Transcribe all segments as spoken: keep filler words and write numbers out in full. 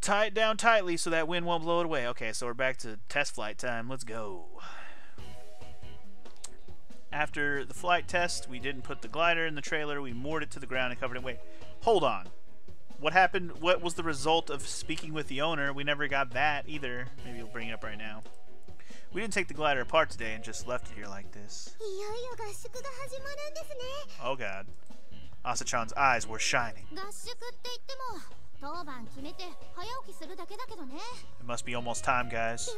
Tie it down tightly so that wind won't blow it away. Okay, so we're back to test flight time. Let's go. After the flight test, we didn't put the glider in the trailer. We moored it to the ground and covered it. Wait, hold on. What happened? What was the result of speaking with the owner? We never got that either. Maybe we'll bring it up right now. We didn't take the glider apart today and just left it here like this. Oh god. Asa-chan's eyes were shining. It must be almost time, guys.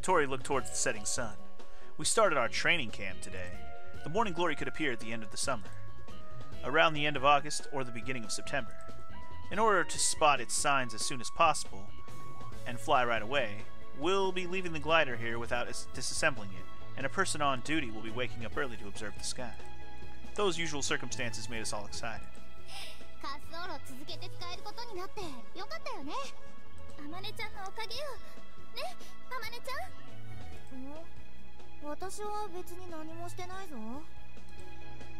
Kotori looked towards the setting sun. We started our training camp today. The morning glory could appear at the end of the summer, around the end of August or the beginning of September. In order to spot its signs as soon as possible and fly right away, we'll be leaving the glider here without disassembling it, and a person on duty will be waking up early to observe the sky. Those usual circumstances made us all excited.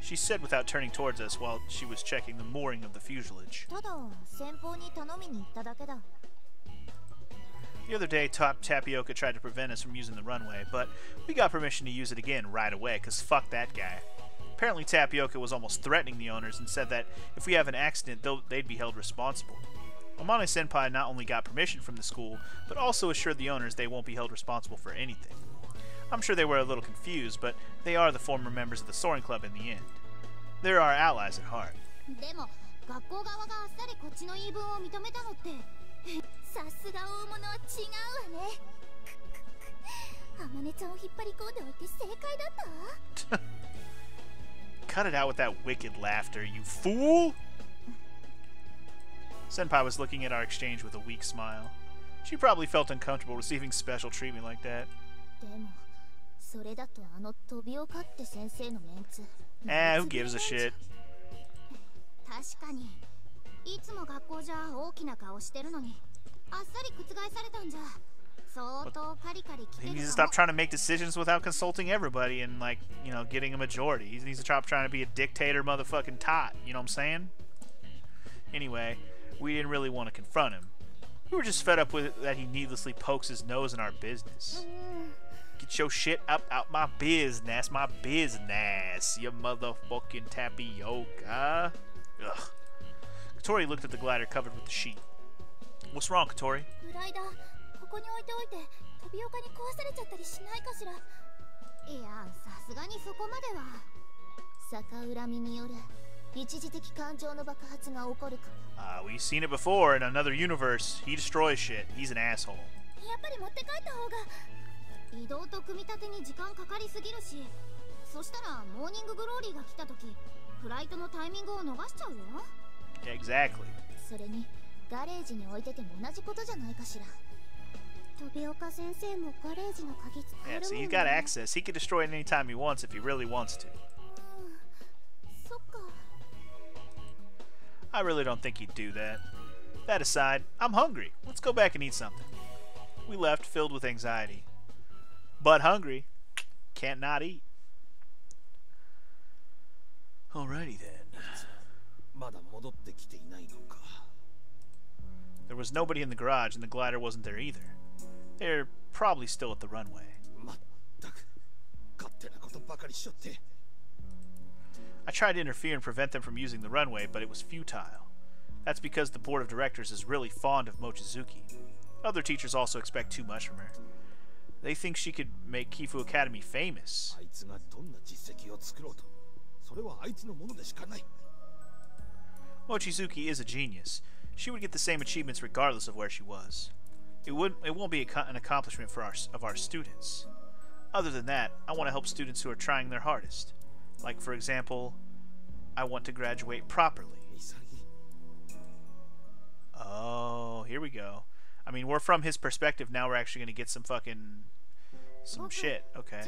She said without turning towards us while she was checking the mooring of the fuselage. The other day, Top Tapioca tried to prevent us from using the runway, but we got permission to use it again right away, because fuck that guy. Apparently Tapioca was almost threatening the owners and said that if we have an accident, they'd be held responsible. Amane-senpai not only got permission from the school, but also assured the owners they won't be held responsible for anything. I'm sure they were a little confused, but they are the former members of the Soaring Club in the end. They're our allies at heart. Cut it out with that wicked laughter, you fool! Senpai was looking at our exchange with a weak smile. She probably felt uncomfortable receiving special treatment like that. Eh, who gives a shit? Well, he needs to stop trying to make decisions without consulting everybody and, like, you know, getting a majority. He needs to stop trying to be a dictator motherfucking tot, you know what I'm saying? Anyway, we didn't really want to confront him. We were just fed up with it that he needlessly pokes his nose in our business. Get your shit up out my business, my business, you motherfucking tapioca. Ugh. Kotori looked at the glider covered with the sheet. What's wrong, Kotori? Ah, uh, we've seen it before in another universe. He destroys shit. He's an asshole. Exactly. Yeah, so he's got access. He can destroy it anytime he wants if he really wants to. I really don't think he'd do that. That aside, I'm hungry. Let's go back and eat something. We left filled with anxiety. But hungry. Can't not eat. Alrighty then. There was nobody in the garage and the glider wasn't there either. They're probably still at the runway. I tried to interfere and prevent them from using the runway, but it was futile. That's because the board of directors is really fond of Mochizuki. Other teachers also expect too much from her. They think she could make Kifu Academy famous. Mochizuki is a genius. She would get the same achievements regardless of where she was. It, would, it won't be an accomplishment for our, of our students. Other than that, I want to help students who are trying their hardest. Like, for example, I want to graduate properly. Oh, here we go. I mean, we're from his perspective. Now we're actually going to get some fucking... some shit. Okay.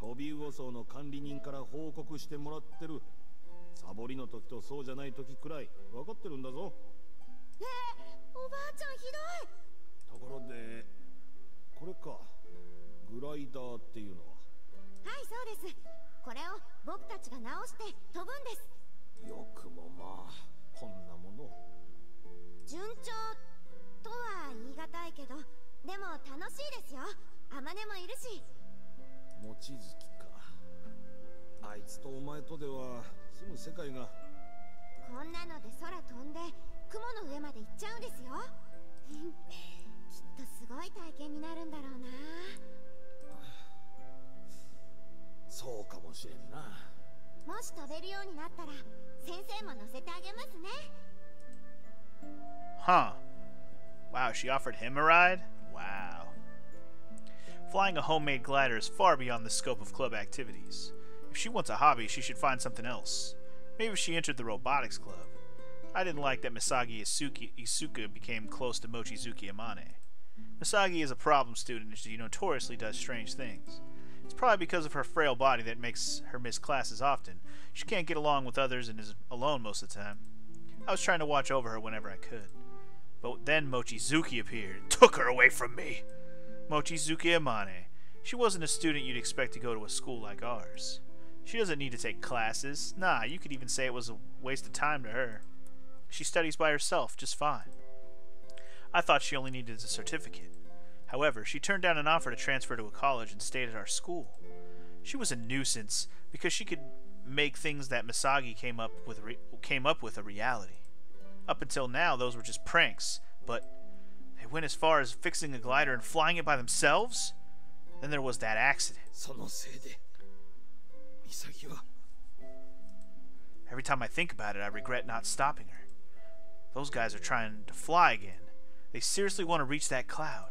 飛び魚荘の管理人から報告してもらってる。サボりの時とそうじゃない時くらい分かってるんだぞ。えー、おばあちゃんひどい。ところでこれか、グライダーっていうのは。はい、そうです。これを僕たちが直して飛ぶんです。よくもまあこんなもの。順調とは言い難いけど、でも楽しいですよ。アマネもいるし。望月か。あいつとお前とでは住む世界が。こんなので空飛んで雲の上まで行っちゃうんですよ。きっとすごい体験になるんだろうな。そうかもしれんな。もし飛べるようになったら先生も乗せてあげますね。Huh. Wow, she offered him a ride? Wow. Flying a homemade glider is far beyond the scope of club activities. If she wants a hobby, she should find something else. Maybe she entered the robotics club. I didn't like that Misaki Isuka became close to Mochizuki Amane. Misaki is a problem student and she notoriously does strange things. It's probably because of her frail body that makes her miss classes often. She can't get along with others and is alone most of the time. I was trying to watch over her whenever I could. But then Mochizuki appeared and took her away from me. Mochizuki Amane. She wasn't a student you'd expect to go to a school like ours. She doesn't need to take classes. Nah, you could even say it was a waste of time to her. She studies by herself just fine. I thought she only needed a certificate. However, she turned down an offer to transfer to a college and stayed at our school. She was a nuisance because she could make things that Misaki came up with re came up with a reality. Up until now, those were just pranks, but they went as far as fixing a glider and flying it by themselves? Then there was that accident. Every time I think about it, I regret not stopping her. Those guys are trying to fly again. They seriously want to reach that cloud.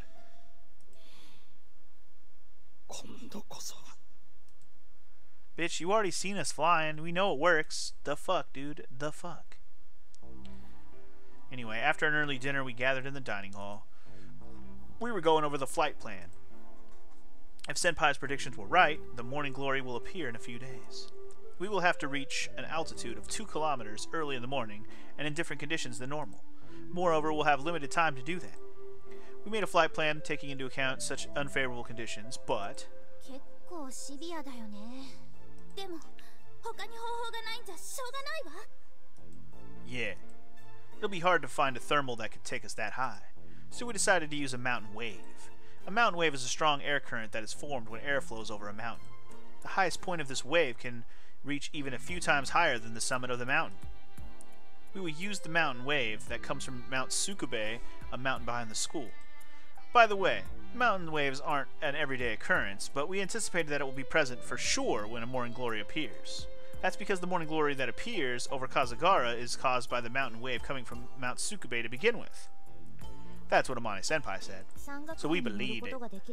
Bitch, you already seen us flying. We know it works. The fuck, dude. The fuck. Anyway, after an early dinner, we gathered in the dining hall. We were going over the flight plan. If Senpai's predictions were right, the morning glory will appear in a few days. We will have to reach an altitude of two kilometers early in the morning and in different conditions than normal. Moreover, we'll have limited time to do that. We made a flight plan taking into account such unfavorable conditions, but... Yeah. It'll be hard to find a thermal that could take us that high, so we decided to use a mountain wave. A mountain wave is a strong air current that is formed when air flows over a mountain. The highest point of this wave can reach even a few times higher than the summit of the mountain. We will use the mountain wave that comes from Mount Tsukuba, a mountain behind the school. By the way, mountain waves aren't an everyday occurrence, but we anticipated that it will be present for sure when a morning glory appears. That's because the morning glory that appears over Kazagara is caused by the mountain wave coming from Mount Tsukuba to begin with. That's what Amane Senpai said, so we believed it. Alright.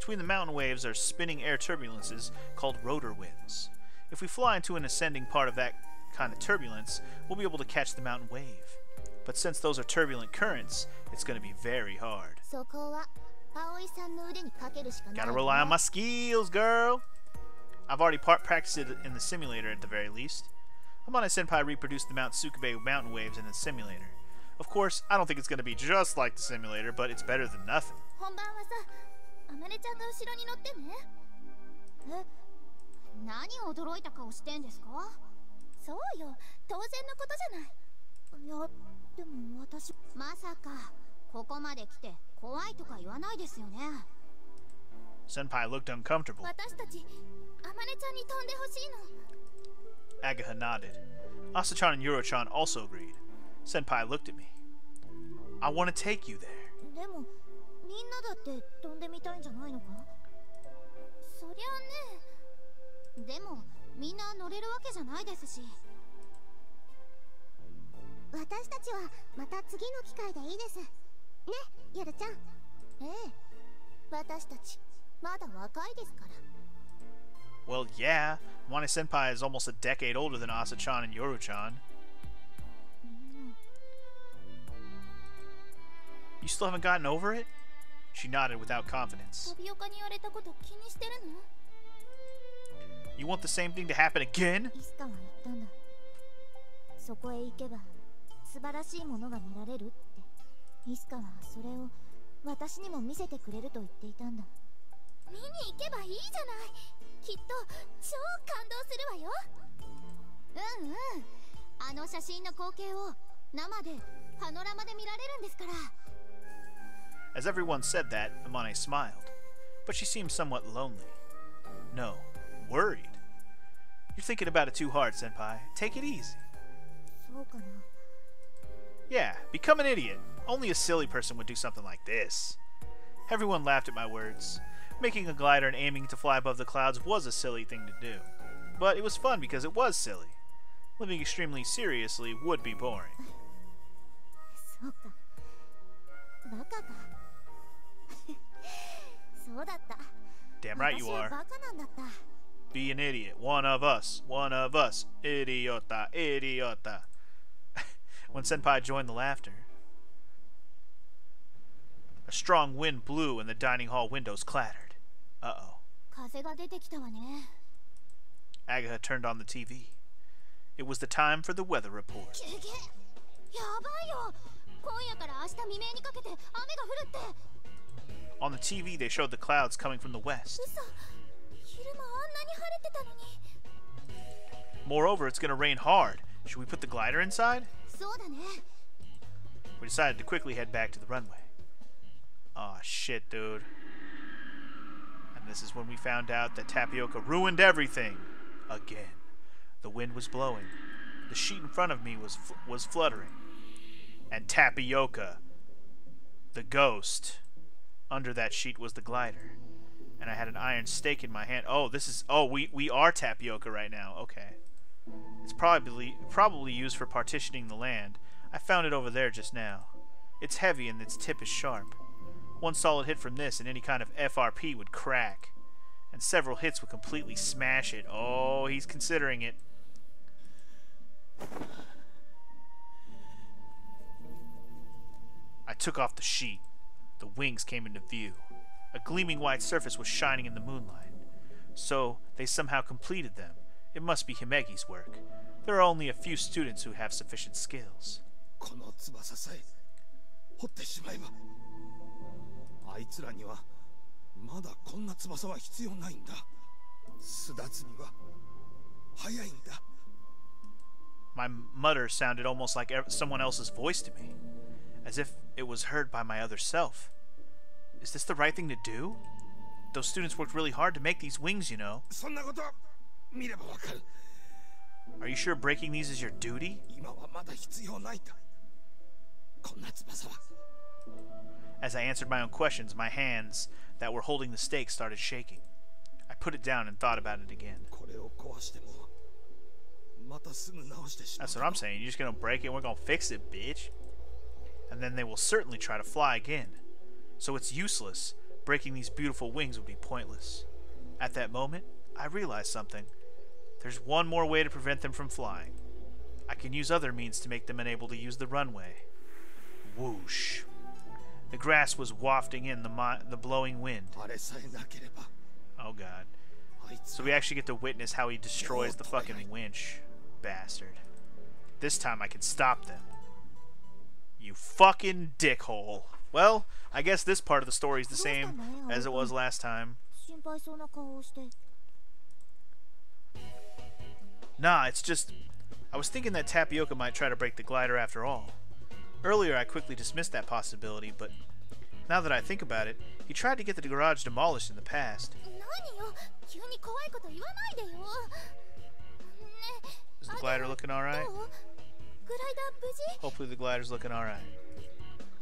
Between the mountain waves are spinning air turbulences called rotor winds. If we fly into an ascending part of that kind of turbulence, we'll be able to catch the mountain wave. But since those are turbulent currents, it's going to be very hard. Gotta rely on my skills, girl! I've already par practiced it in the simulator at the very least. Amane-senpai reproduced the Mount Tsukuba mountain waves in the simulator. Of course, I don't think it's going to be just like the simulator, but it's better than nothing. Senpai looked uncomfortable. Agaha nodded. Asa-chan and Yuro-chan also agreed. Senpai looked at me. I want to take you there. Well, yeah. Amane-senpai is almost a decade older than Asa-chan and Yoru-chan. You still haven't gotten over it? She nodded without confidence. You want the same thing to happen again? As everyone said that, Amane smiled, but she seemed somewhat lonely. No, worried. You're thinking about it too hard, Senpai. Take it easy. Yeah, become an idiot. Only a silly person would do something like this. Everyone laughed at my words. Making a glider and aiming to fly above the clouds was a silly thing to do. But it was fun because it was silly. Living extremely seriously would be boring. Damn right you are. Be an idiot. One of us. One of us. Idiota. Idiota. When Senpai joined the laughter, a strong wind blew and the dining hall windows clattered. Uh-oh. Ageha turned on the T V. It was the time for the weather report. On the T V, they showed the clouds coming from the west. Moreover, it's going to rain hard. Should we put the glider inside? We decided to quickly head back to the runway. Aw, shit, dude. And this is when we found out that Tapioca ruined everything. Again. The wind was blowing. The sheet in front of me was fl was fluttering. And Tapioca, the ghost, under that sheet was the glider. And I had an iron stake in my hand. Oh, this is... Oh, we, we are Tapioca right now. Okay. It's probably probably used for partitioning the land. I found it over there just now. It's heavy and its tip is sharp. One solid hit from this and any kind of F R P would crack. And several hits would completely smash it. Oh, he's considering it. I took off the sheet. The wings came into view. A gleaming white surface was shining in the moonlight. So, they somehow completed them. It must be Himegi's work. There are only a few students who have sufficient skills. My mutter sounded almost like someone else's voice to me, as if it was heard by my other self. Is this the right thing to do? Those students worked really hard to make these wings, you know. Are you sure breaking these is your duty? As I answered my own questions, my hands that were holding the stake started shaking. I put it down and thought about it again. That's what I'm saying. You're just gonna break it, we're gonna fix it, bitch. And then they will certainly try to fly again. So it's useless. Breaking these beautiful wings would be pointless. At that moment, I realized something. There's one more way to prevent them from flying. I can use other means to make them unable to use the runway. Whoosh. The grass was wafting in the, mo the blowing wind. Oh god. So we actually get to witness how he destroys the fucking winch. Bastard. This time I can stop them. You fucking dickhole. Well, I guess this part of the story is the same as it was last time. Nah, it's just... I was thinking that Tapioca might try to break the glider after all. Earlier, I quickly dismissed that possibility, but... now that I think about it, he tried to get the garage demolished in the past. Is the glider looking alright? Hopefully the glider's looking alright.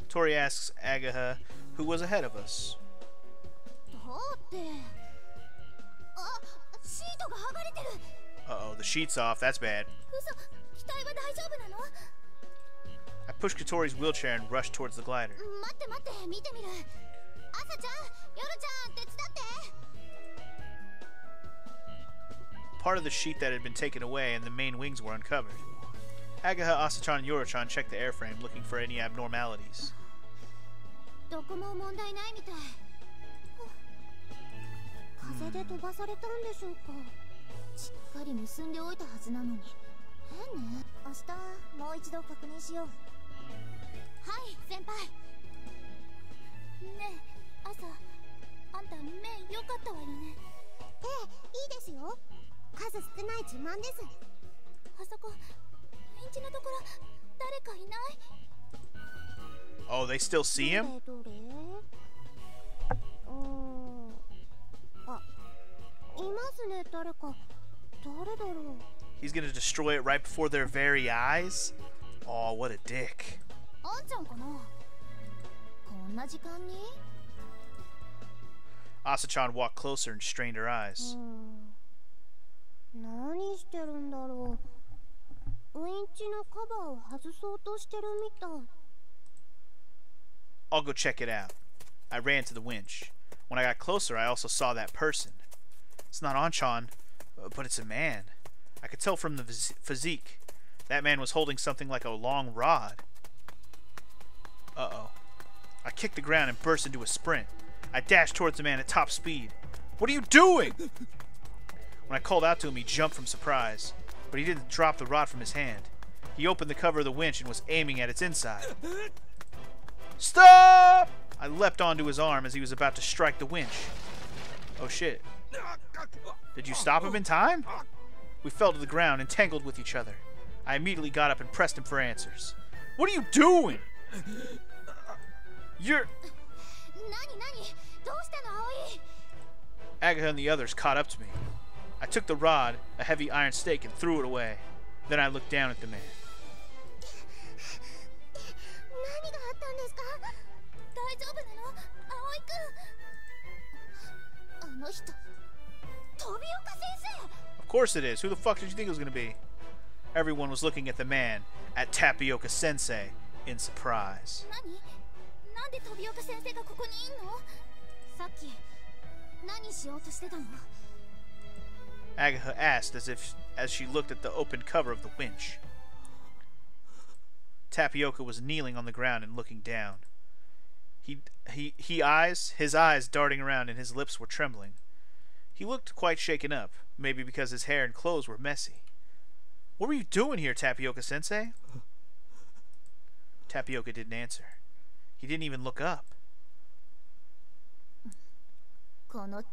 Tori asks Ageha, who was ahead of us. Uh-oh, the sheet's off. That's bad. I pushed Katori's wheelchair and rushed towards the glider. Part of the sheet that had been taken away and the main wings were uncovered. Agaha, Asachan, and Yorochan checked the airframe, looking for any abnormalities. Oh, they still see him? He's gonna destroy it right before their very eyes? Oh, what a dick. Asa-chan walked closer and strained her eyes. I'll go check it out. I ran to the winch. When I got closer, I also saw that person. It's not Anchan, but it's a man. I could tell from the physique. That man was holding something like a long rod. Uh-oh. I kicked the ground and burst into a sprint. I dashed towards the man at top speed. What are you doing? When I called out to him, he jumped from surprise. But he didn't drop the rod from his hand. He opened the cover of the winch and was aiming at its inside. Stop! I leapt onto his arm as he was about to strike the winch. Oh shit. Did you stop him in time? We fell to the ground and tangled with each other. I immediately got up and pressed him for answers. What are you doing? You're... Agaha and the others caught up to me. I took the rod, a heavy iron stake, and threw it away. Then I looked down at the man. Of course it is. Who the fuck did you think it was going to be? Everyone was looking at the man, at Tapioca Sensei, in surprise. Agaha asked as if as she looked at the open cover of the winch. Tapioca was kneeling on the ground and looking down. He he he eyes his eyes darting around and his lips were trembling. He looked quite shaken up, maybe because his hair and clothes were messy. What were you doing here, Tapioca Sensei? Tapioca didn't answer. He didn't even look up. Yorchan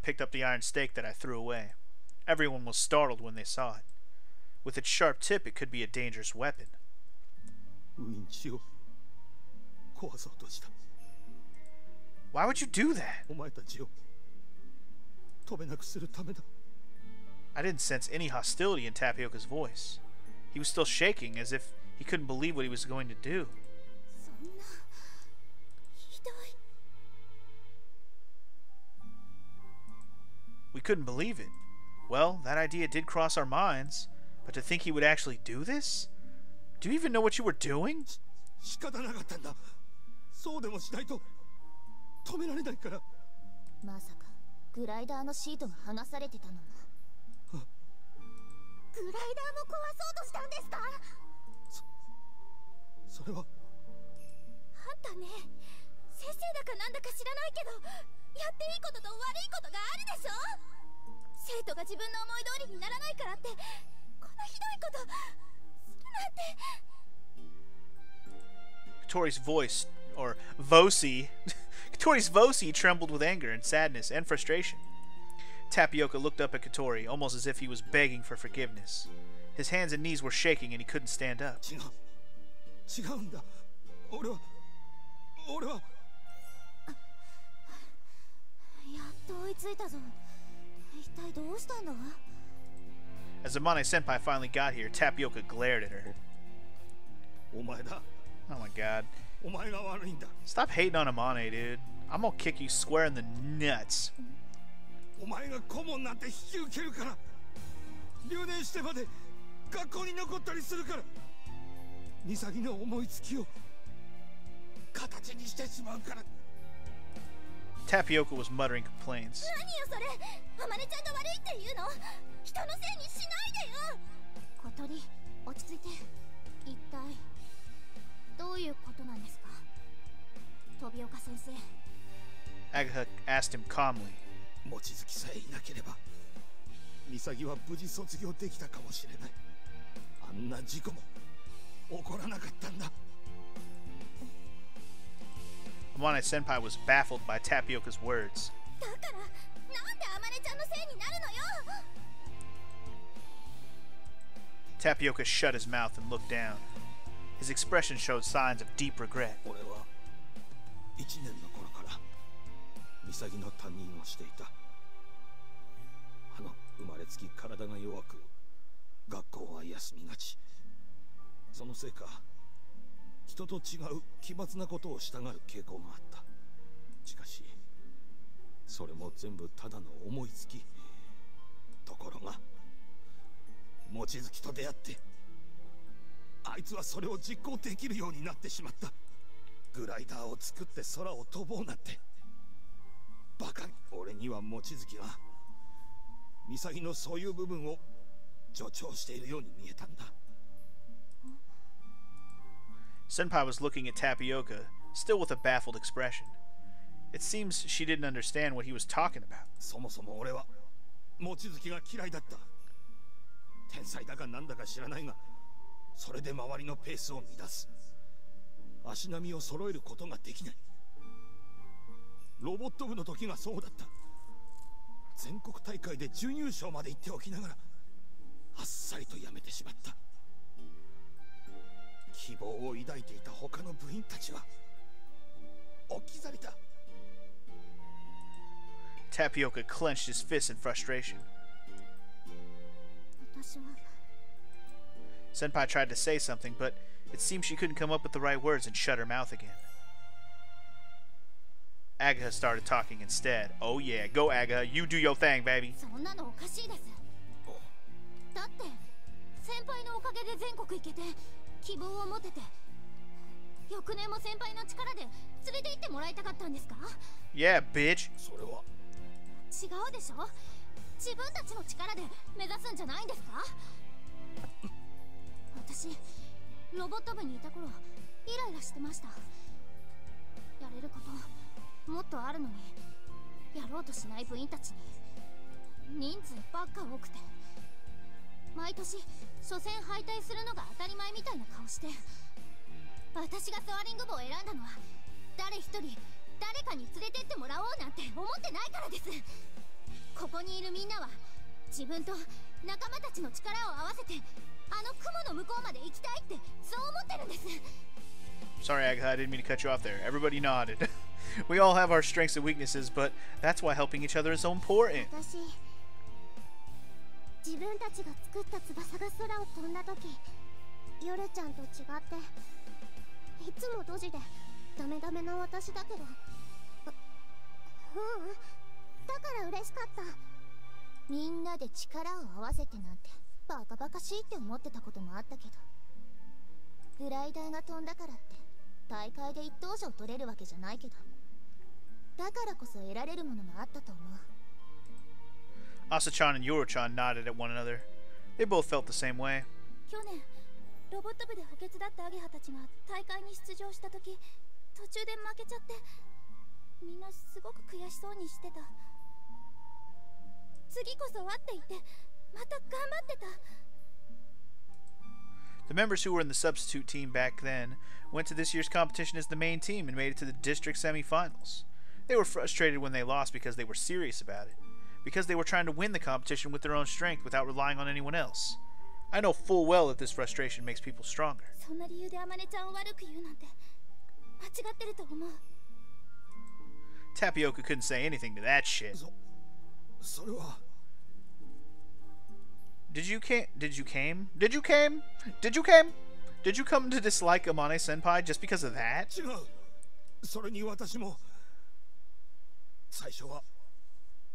picked up the iron stake that I threw away. Everyone was startled when they saw it. With its sharp tip, it could be a dangerous weapon. Why would you do that? I didn't sense any hostility in Tapioca's voice. He was still shaking, as if he couldn't believe what he was going to do. We couldn't believe it. Well, that idea did cross our minds, but to think he would actually do this? Do you even know what you were doing? Katori's voice, or Vosi, Katori's Vosi trembled with anger and sadness and frustration. Tapioca looked up at Katori, almost as if he was begging for forgiveness. His hands and knees were shaking and he couldn't stand up. As Amane-senpai finally got here, Tapioca glared at her. Oh my god. Stop hating on Amane, dude. I'm gonna kick you square in the nuts. Tapioca was muttering complaints. Agatha asked him calmly. Amane Senpai was baffled by Tapioca's words. Tapioca shut his mouth and looked down. His expression showed signs of deep regret. Senpai was looking at Tapioca, still with a baffled expression. It seems she didn't understand what he was talking about. Tapioca clenched his fists in frustration. Senpai tried to say something, but it seemed she couldn't come up with the right words and shut her mouth again. Agatha started talking instead. Oh yeah, go Agatha, you do your thing, baby. Yeah, bitch. Sorry, Agatha, I didn't mean to cut you off there. Everybody nodded. We all have our strengths and weaknesses, but that's why helping each other is so important. Asa-chan and Yoru-chan nodded at one another. They both felt the same way. The members who were in the substitute team back then went to this year's competition as the main team and made it to the district semifinals. They were frustrated when they lost because they were serious about it, because they were trying to win the competition with their own strength without relying on anyone else. I know full well that this frustration makes people stronger. Tapioca couldn't say anything to that shit. Did you came? Did you came? Did you came? Did you came? Did you come to dislike Amane Senpai just because of that?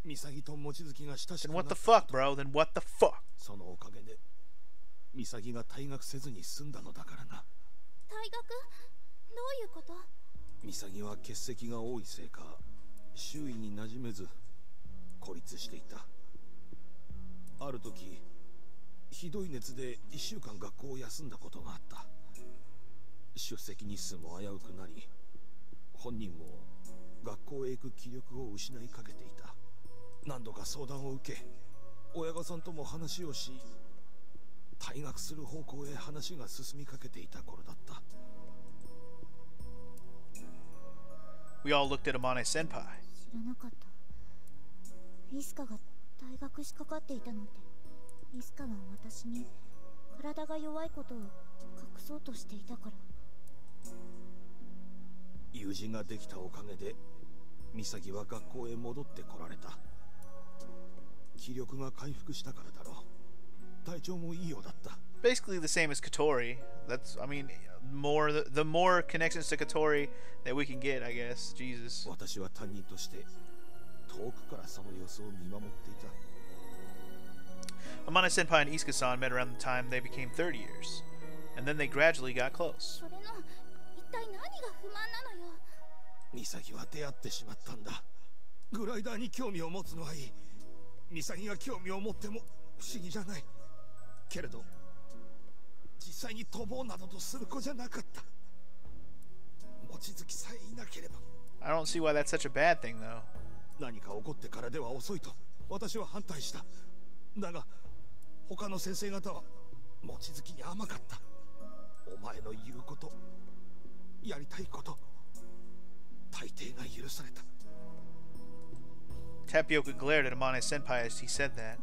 Then what the fuck, bro? Then what the fuck? Misagi was a lot of sick, so he didn't get used to the environment. At one time, he had a severe heat, and for a week, he was away from school. 出席日数も危うくなり、本人も学校へ行く気力を失いかけていた。何度か相談を受け、親御さんとも話をし、退学する方向へ話が進みかけていた頃だった。We all looked at Amane Senpai. 知らなかった。イスカが退学しかかっていたので、イスカは私に体が弱いことを隠そうとしていたから。 友人ができたおかげで、ミサギは学校へ戻ってこられた。気力が回復したからだろう。体調もいいようだった。 Basically the same as Kotori. That's, I mean, more the, the more connections to Kotori that we can get, I guess. Jesus. 私は担任として遠くからその様子を見守っていた。 Amane Senpai and Isuka-san met around the time they became thirty years, and then they gradually got close. 一体何が不満なのよ。ミサギは出会ってしまったんだ。グライダーに興味を持つのはいい。ミサギが興味を持っても不思議じゃない。けれど、実際に飛ぼうなどとする子じゃなかった。望月さえいなければ。I don't see why that's such a bad thing though. 何か起こってからでは遅いと私は反対した。だが、他の先生方は望月に甘かった。お前の言うこと。 やりたいこと、大抵が許された。Tapioca glared at Amane Senpai as he said that.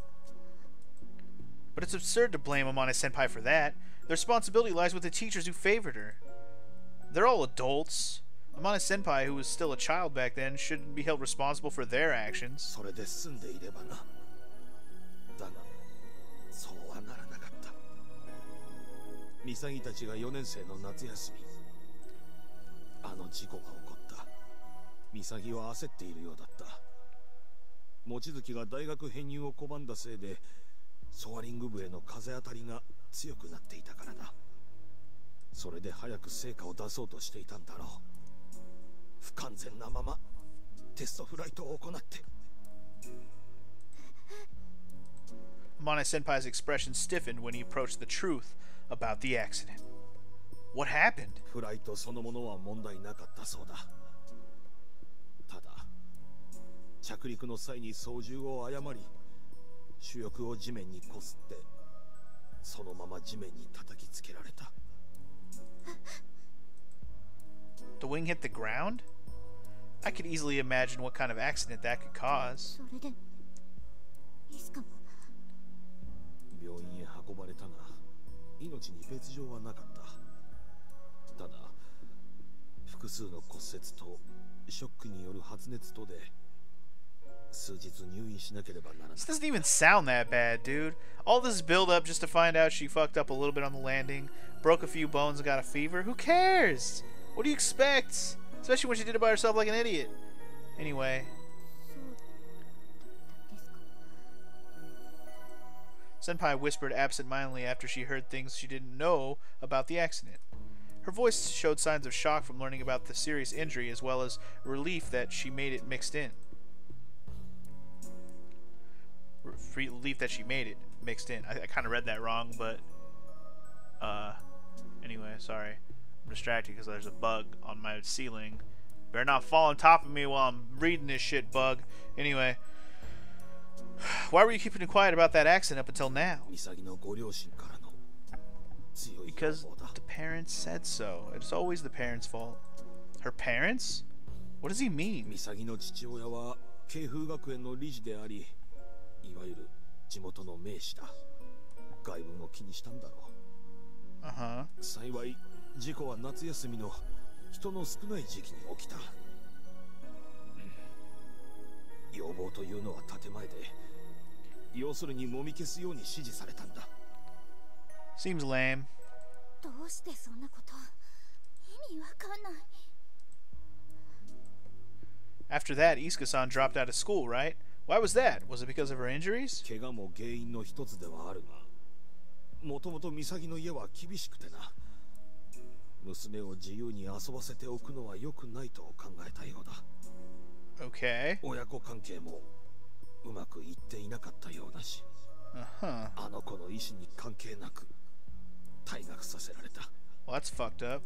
But it's absurd to blame Amane Senpai for that. The responsibility lies with the teachers who favored her. They're all adults. Amane Senpai, who was still a child back then, shouldn't be held responsible for their actions. それで済んでいればな。だが、そうはならなかった。ミサギたちがよねん生の夏休み。 あの事故が起こった。ミサギは焦っているようだった。望月が大学編入を拒んだせいで、ソアリング部への風当たりが強くなっていたからだ。それで早く成果を出そうとしていたんだろう。不完全なままテストフライトを行って。Amane Senpai's expression stiffened when he approached the truth about the accident. What happened? フライトそのものは問題なかったそうだ。ただ、着陸の際に操縦を誤り、主翼を地面にこすって、そのまま地面に叩きつけられた。The wing hit the ground? I could easily imagine what kind of accident that could cause. それで、いつかも。病院へ運ばれたが、命に別状はなかった。 ただ、複数の骨折とショックによる発熱とで数日入院しなければならない。This doesn't even sound that bad, dude. All this build up just to find out she fucked up a little bit on the landing, broke a few bones and got a fever. Who cares? What do you expect? Especially when she did it by herself like an idiot. Anyway. Senpai whispered absentmindedly after she heard things she didn't know about the accident. Her voice showed signs of shock from learning about the serious injury, as well as relief that she made it mixed in. Relief that she made it mixed in. I, I kind of read that wrong, but... Uh, anyway, sorry. I'm distracted because there's a bug on my ceiling. Better not fall on top of me while I'm reading this shit, bug. Anyway. Why were you keeping it quiet about that accident up until now? Because the parents said so. It's always the parents' fault. Her parents? What does he mean? Misagi's father was the president of Keifu Academy, and was the local master. He was concerned about the outside. Uh-huh. Fortunately, the accident happened during the summer holidays, when people were few. The request was made at the front, basically to wipe it away and to erase it. Seems lame. After that, Isuka-san dropped out of school, right? Why was that? Was it because of her injuries? 娘を自由に遊ばせておくのは良くないと考えたようだ。Okay. 親子関係もうまくいっていなかったようだし。Uh-huh. あの子の意思に関係なく退学させられた。Well, that's fucked up.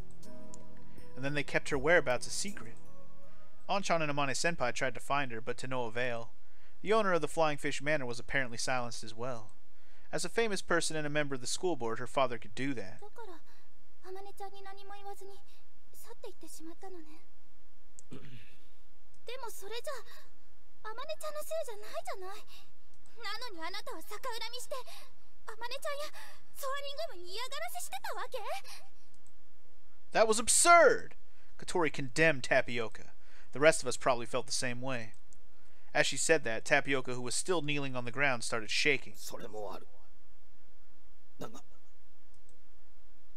And then they kept her whereabouts a secret. Onchan and Amane-senpai tried to find her, but to no avail. The owner of the Flying Fish Manor was apparently silenced as well. As a famous person and a member of the school board, her father could do that. That was absurd! Kotori condemned Tapioca. The rest of us probably felt the same way. As she said that, Tapioca, who was still kneeling on the ground, started shaking.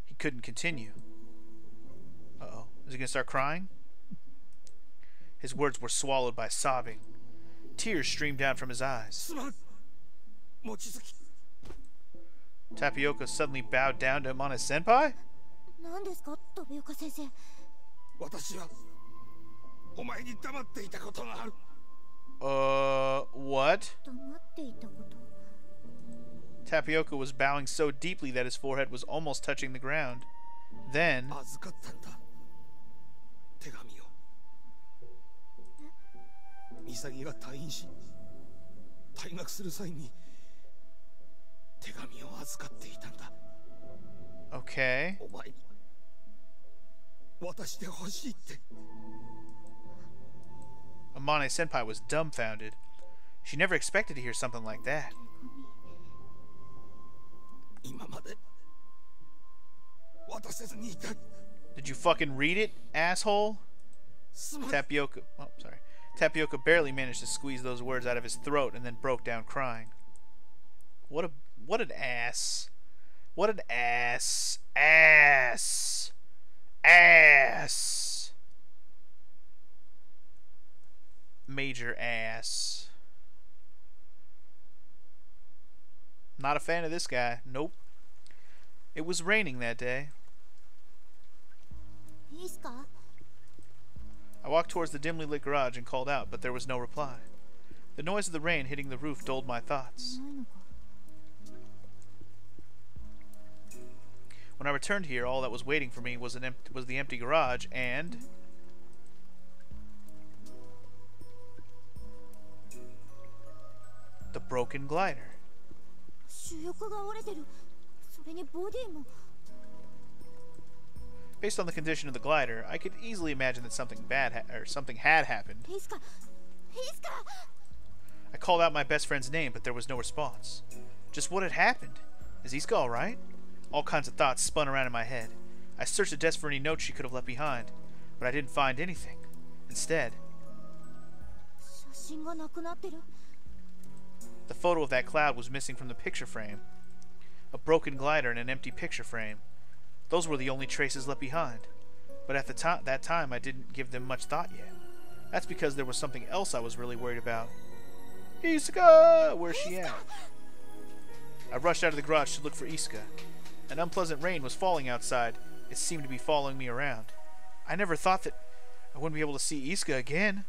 He couldn't continue. Uh-oh. Is he gonna start crying? His words were swallowed by sobbing. Tears streamed down from his eyes. Tapioca suddenly bowed down to Amane-senpai? Uh, what? Tapioca was bowing so deeply that his forehead was almost touching the ground. Then... Okay... Amane-senpai was dumbfounded. She never expected to hear something like that. Did you fucking read it, asshole? Tapioca... Oh, sorry. Tapioca barely managed to squeeze those words out of his throat and then broke down crying. What a... What an ass. What an ass. Ass. Ass. Major ass. Not a fan of this guy. Nope. It was raining that day. I walked towards the dimly lit garage and called out, but there was no reply. The noise of the rain hitting the roof dulled my thoughts. When I returned here, all that was waiting for me was an em was the empty garage and... the broken glider. Based on the condition of the glider, I could easily imagine that something bad ha or something had happened. I called out my best friend's name, but there was no response. Just what had happened? Is Isuka alright? All kinds of thoughts spun around in my head. I searched the desk for any notes she could have left behind, but I didn't find anything. Instead, the photo of that cloud was missing from the picture frame. A broken glider and an empty picture frame. Those were the only traces left behind. But at the time, that time, I didn't give them much thought yet. That's because there was something else I was really worried about. Isuka! Where's she at? I rushed out of the garage to look for Isuka. An unpleasant rain was falling outside. It seemed to be following me around. I never thought that I wouldn't be able to see Isuka again.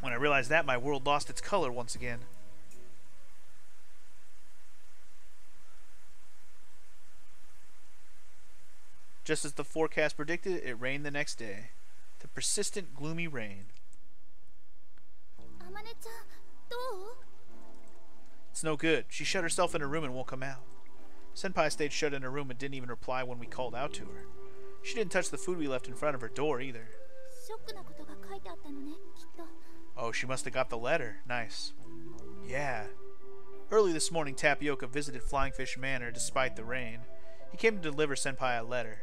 When I realized that, my world lost its color once again. Just as the forecast predicted, it rained the next day. The persistent, gloomy rain. It's no good. She shut herself in her room and won't come out. Senpai stayed shut in her room and didn't even reply when we called out to her. She didn't touch the food we left in front of her door, either. Oh, she must have got the letter. Nice. Yeah. Early this morning, Tapioca visited Flying Fish Manor despite the rain. He came to deliver Senpai a letter.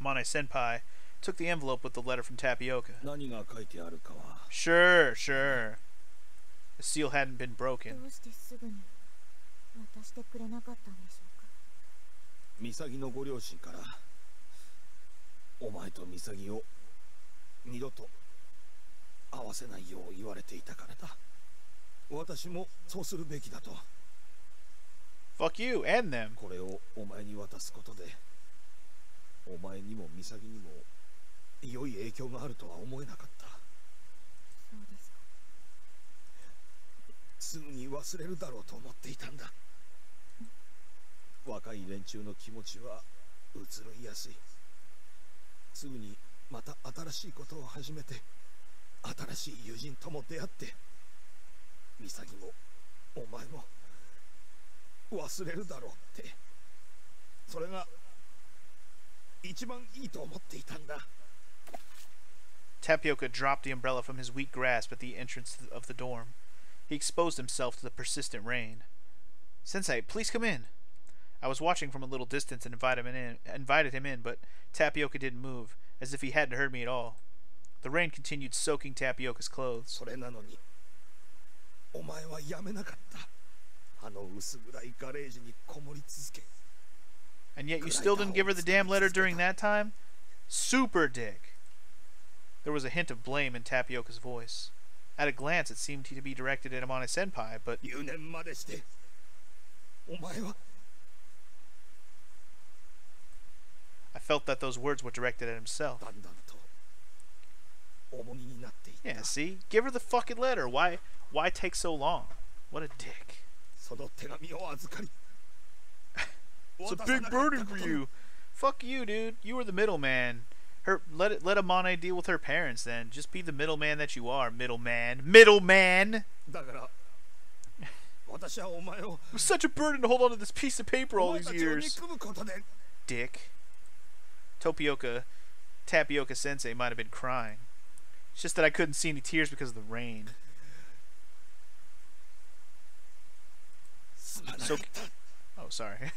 Amane-senpai took the envelope with the letter from Tapioca. Sure, sure. The seal hadn't been broken. Fuck you and them. Tapioca dropped the umbrella from his weak grasp at the entrance of the dorm. He exposed himself to the persistent rain. Sensei, please come in. I was watching from a little distance and invited him in, invited him in, but Tapioca didn't move, as if he hadn't heard me at all. The rain continued soaking Tapioca's clothes. And yet you still didn't give her the damn letter during that time? Super dick! There was a hint of blame in Tapioca's voice. At a glance, it seemed to be directed at Amane Senpai, but... I felt that those words were directed at himself. Yeah, see? Give her the fucking letter. Why, why take so long? What a dick. It's a big burden for you. Fuck you, dude. You were the middleman. Her, let it, let Amane deal with her parents then. Just be the middleman that you are, middleman. Middleman! It was such a burden to hold on to this piece of paper all these years. Dick. Tapioca, Tapioca Sensei might have been crying. It's just that I couldn't see any tears because of the rain. So oh, sorry. It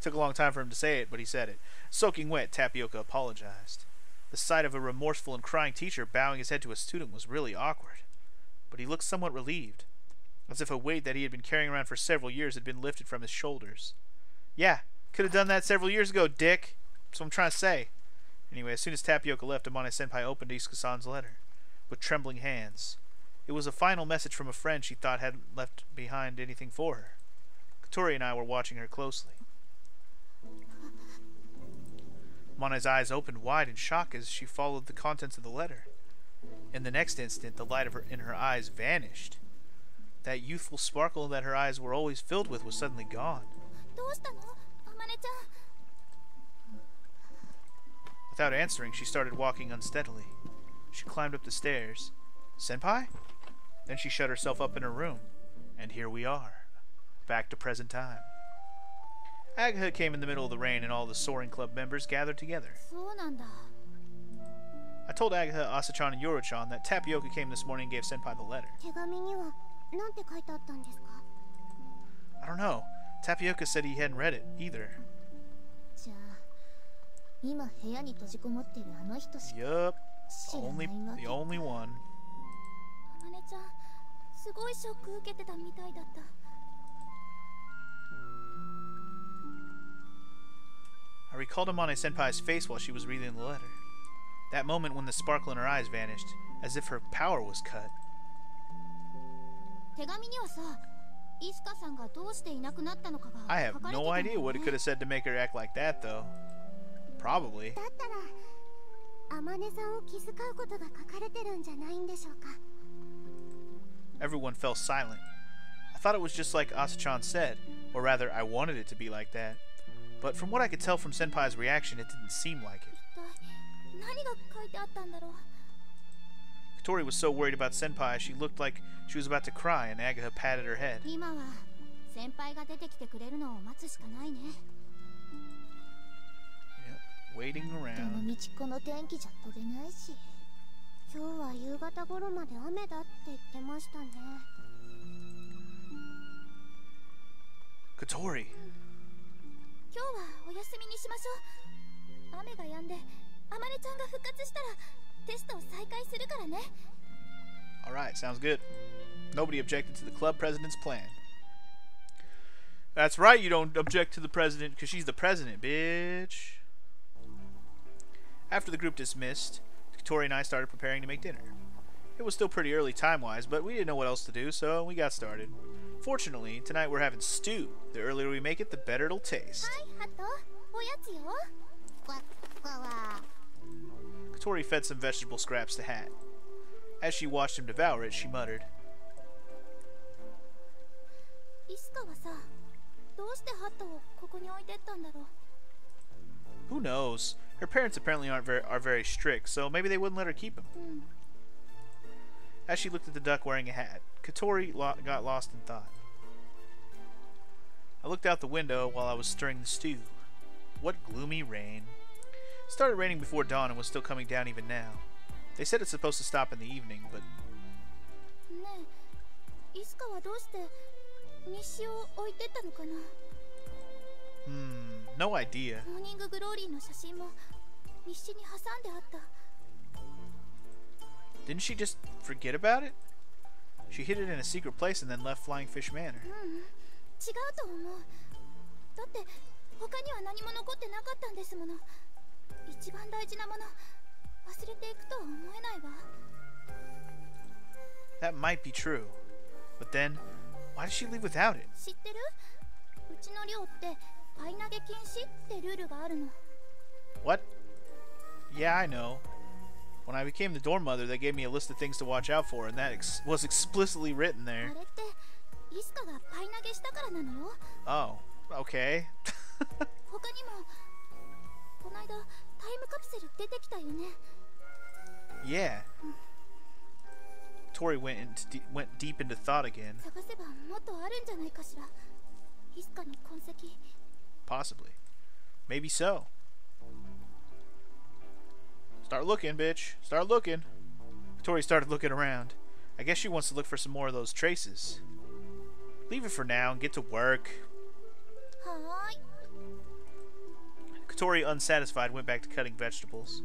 took a long time for him to say it, but he said it. Soaking wet, Tapioca apologized. The sight of a remorseful and crying teacher bowing his head to a student was really awkward. But he looked somewhat relieved, as if a weight that he had been carrying around for several years had been lifted from his shoulders. Yeah, could have done that several years ago, dick. That's what I'm trying to say. Anyway, as soon as Tapioca left, Amane Senpai opened Isuka-san's letter with trembling hands. It was a final message from a friend she thought hadn't left behind anything for her. Katori and I were watching her closely. Amane's eyes opened wide in shock as she followed the contents of the letter. In the next instant, the light of her in her eyes vanished. That youthful sparkle that her eyes were always filled with was suddenly gone. Without answering, she started walking unsteadily. She climbed up the stairs. Senpai? Then she shut herself up in her room. And here we are. Back to present time. Agha came in the middle of the rain and all the Soaring Club members gathered together. I told Agha, Asa-chan, and Yoru-chan that Tapioca came this morning and gave Senpai the letter. I don't know. Tapioca said he hadn't read it, either. Yup. The only, the only one. I recalled Amane Senpai's face while she was reading the letter. That moment when the sparkle in her eyes vanished, as if her power was cut. I have no idea what it could have said to make her act like that, though. Probably. Everyone fell silent. I thought it was just like Asa-chan said, or rather, I wanted it to be like that. But from what I could tell from Senpai's reaction, it didn't seem like it. Katori was so worried about Senpai, she looked like she was about to cry, and Agaha patted her head. Waiting around. Katori. Alright, sounds good. Nobody objected to the club president's plan. That's right, you don't object to the president because she's the president, bitch. After the group dismissed, Katori and I started preparing to make dinner. It was still pretty early time-wise, but we didn't know what else to do, so we got started. Fortunately, tonight we're having stew. The earlier we make it, the better it'll taste. Katori fed some vegetable scraps to Hat. As she watched him devour it, she muttered, "Who knows? Her parents apparently aren't very, are very strict, so maybe they wouldn't let her keep him." As she looked at the duck wearing a hat, Katori lo got lost in thought. I looked out the window while I was stirring the stew. What gloomy rain. It started raining before dawn and was still coming down even now. They said it's supposed to stop in the evening, but... Hmm, no idea. Morning glory no shashin mo nishi ni hasande atta. Didn't she just forget about it? She hid it in a secret place and then left Flying Fish Manor. That might be true. But then, why did she leave without it? What? Yeah, I know. When I became the dorm mother, they gave me a list of things to watch out for, and that ex was explicitly written there. Oh, okay. Yeah. Tori went into de went deep into thought again. Possibly. Maybe so. Start looking, bitch. Start looking. Tori started looking around. I guess she wants to look for some more of those traces. Leave it for now and get to work. Hi. Katori, unsatisfied, went back to cutting vegetables.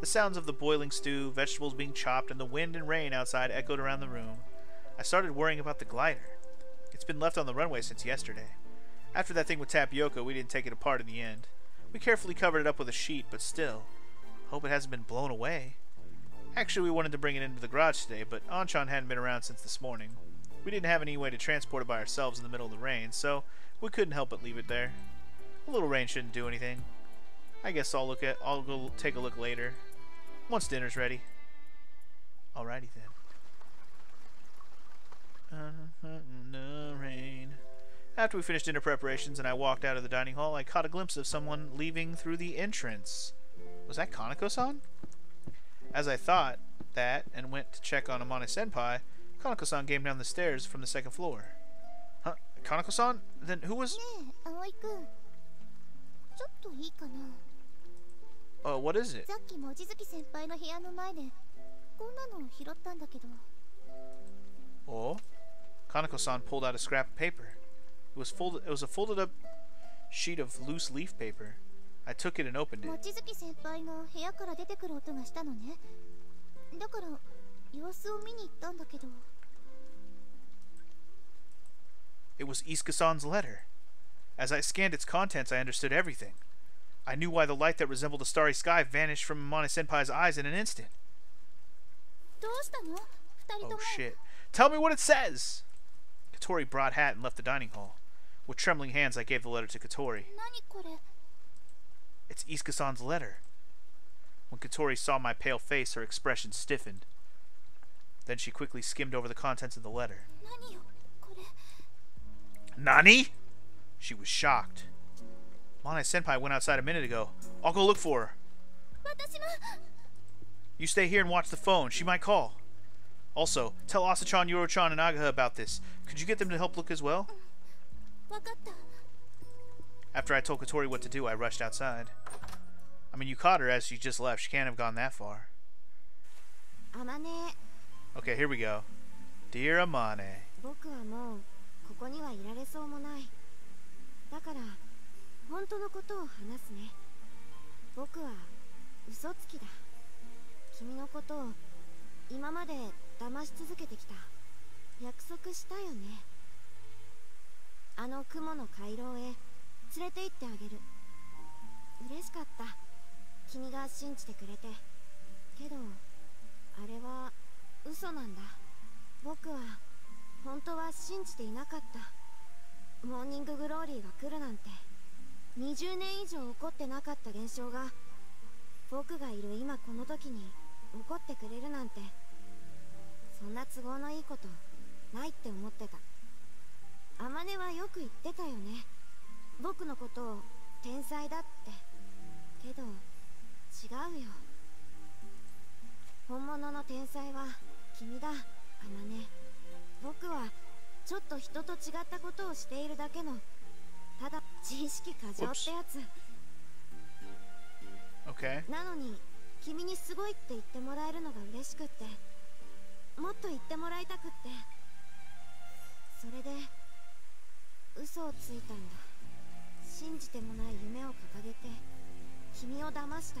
The sounds of the boiling stew, vegetables being chopped, and the wind and rain outside echoed around the room. I started worrying about the glider. It's been left on the runway since yesterday. After that thing with tapioca, we didn't take it apart in the end. We carefully covered it up with a sheet, but still... Hope it hasn't been blown away. Actually, we wanted to bring it into the garage today, but Anchan hadn't been around since this morning. We didn't have any way to transport it by ourselves in the middle of the rain, so we couldn't help but leave it there. A little rain shouldn't do anything. I guess I'll look at. I'll go take a look later, once dinner's ready. Alrighty then. Uh, no rain. After we finished dinner preparations and I walked out of the dining hall, I caught a glimpse of someone leaving through the entrance. Was that Kanako-san? As I thought that and went to check on Amane-senpai, Kanako-san came down the stairs from the second floor. Huh? Kanako-san? Then who was... Oh, uh, what is it? Oh? Kanako-san pulled out a scrap of paper. It was, folded, it was a folded up sheet of loose leaf paper. I took it and opened it. It was Isuka-san's letter. As I scanned its contents, I understood everything. I knew why the light that resembled a starry sky vanished from Amane-senpai's eyes in an instant. Oh shit. Tell me what it says! Katori brought Hat and left the dining hall. With trembling hands, I gave the letter to Katori. It's Isuka-san's letter. When Katori saw my pale face, her expression stiffened. Then she quickly skimmed over the contents of the letter. Nani? She was shocked. Amane-senpai went outside a minute ago. I'll go look for her. You stay here and watch the phone. She might call. Also, tell Asa-chan, Yoro-chan, and Agaha about this. Could you get them to help look as well? After I told Katori what to do, I rushed outside. I mean, you caught her as she just left. She can't have gone that far. Amane. Okay, here we go. Dear Amane. 嘘なんだ。僕は本当は信じていなかった。モーニンググローリーが来るなんてにじゅうねん以上起こってなかった現象が僕がいる今この時に起こってくれるなんてそんな都合のいいことないって思ってた。アマネはよく言ってたよね。僕のことを天才だって。けど違うよ。本物の天才は君だ、アマネ。僕はちょっと人と違ったことをしているだけのただ自意識過剰ってやつ。なのに君にすごいって言ってもらえるのが嬉しくって、もっと言ってもらいたくって、それで嘘をついたんだ。信じてもない夢を掲げて君を騙した。で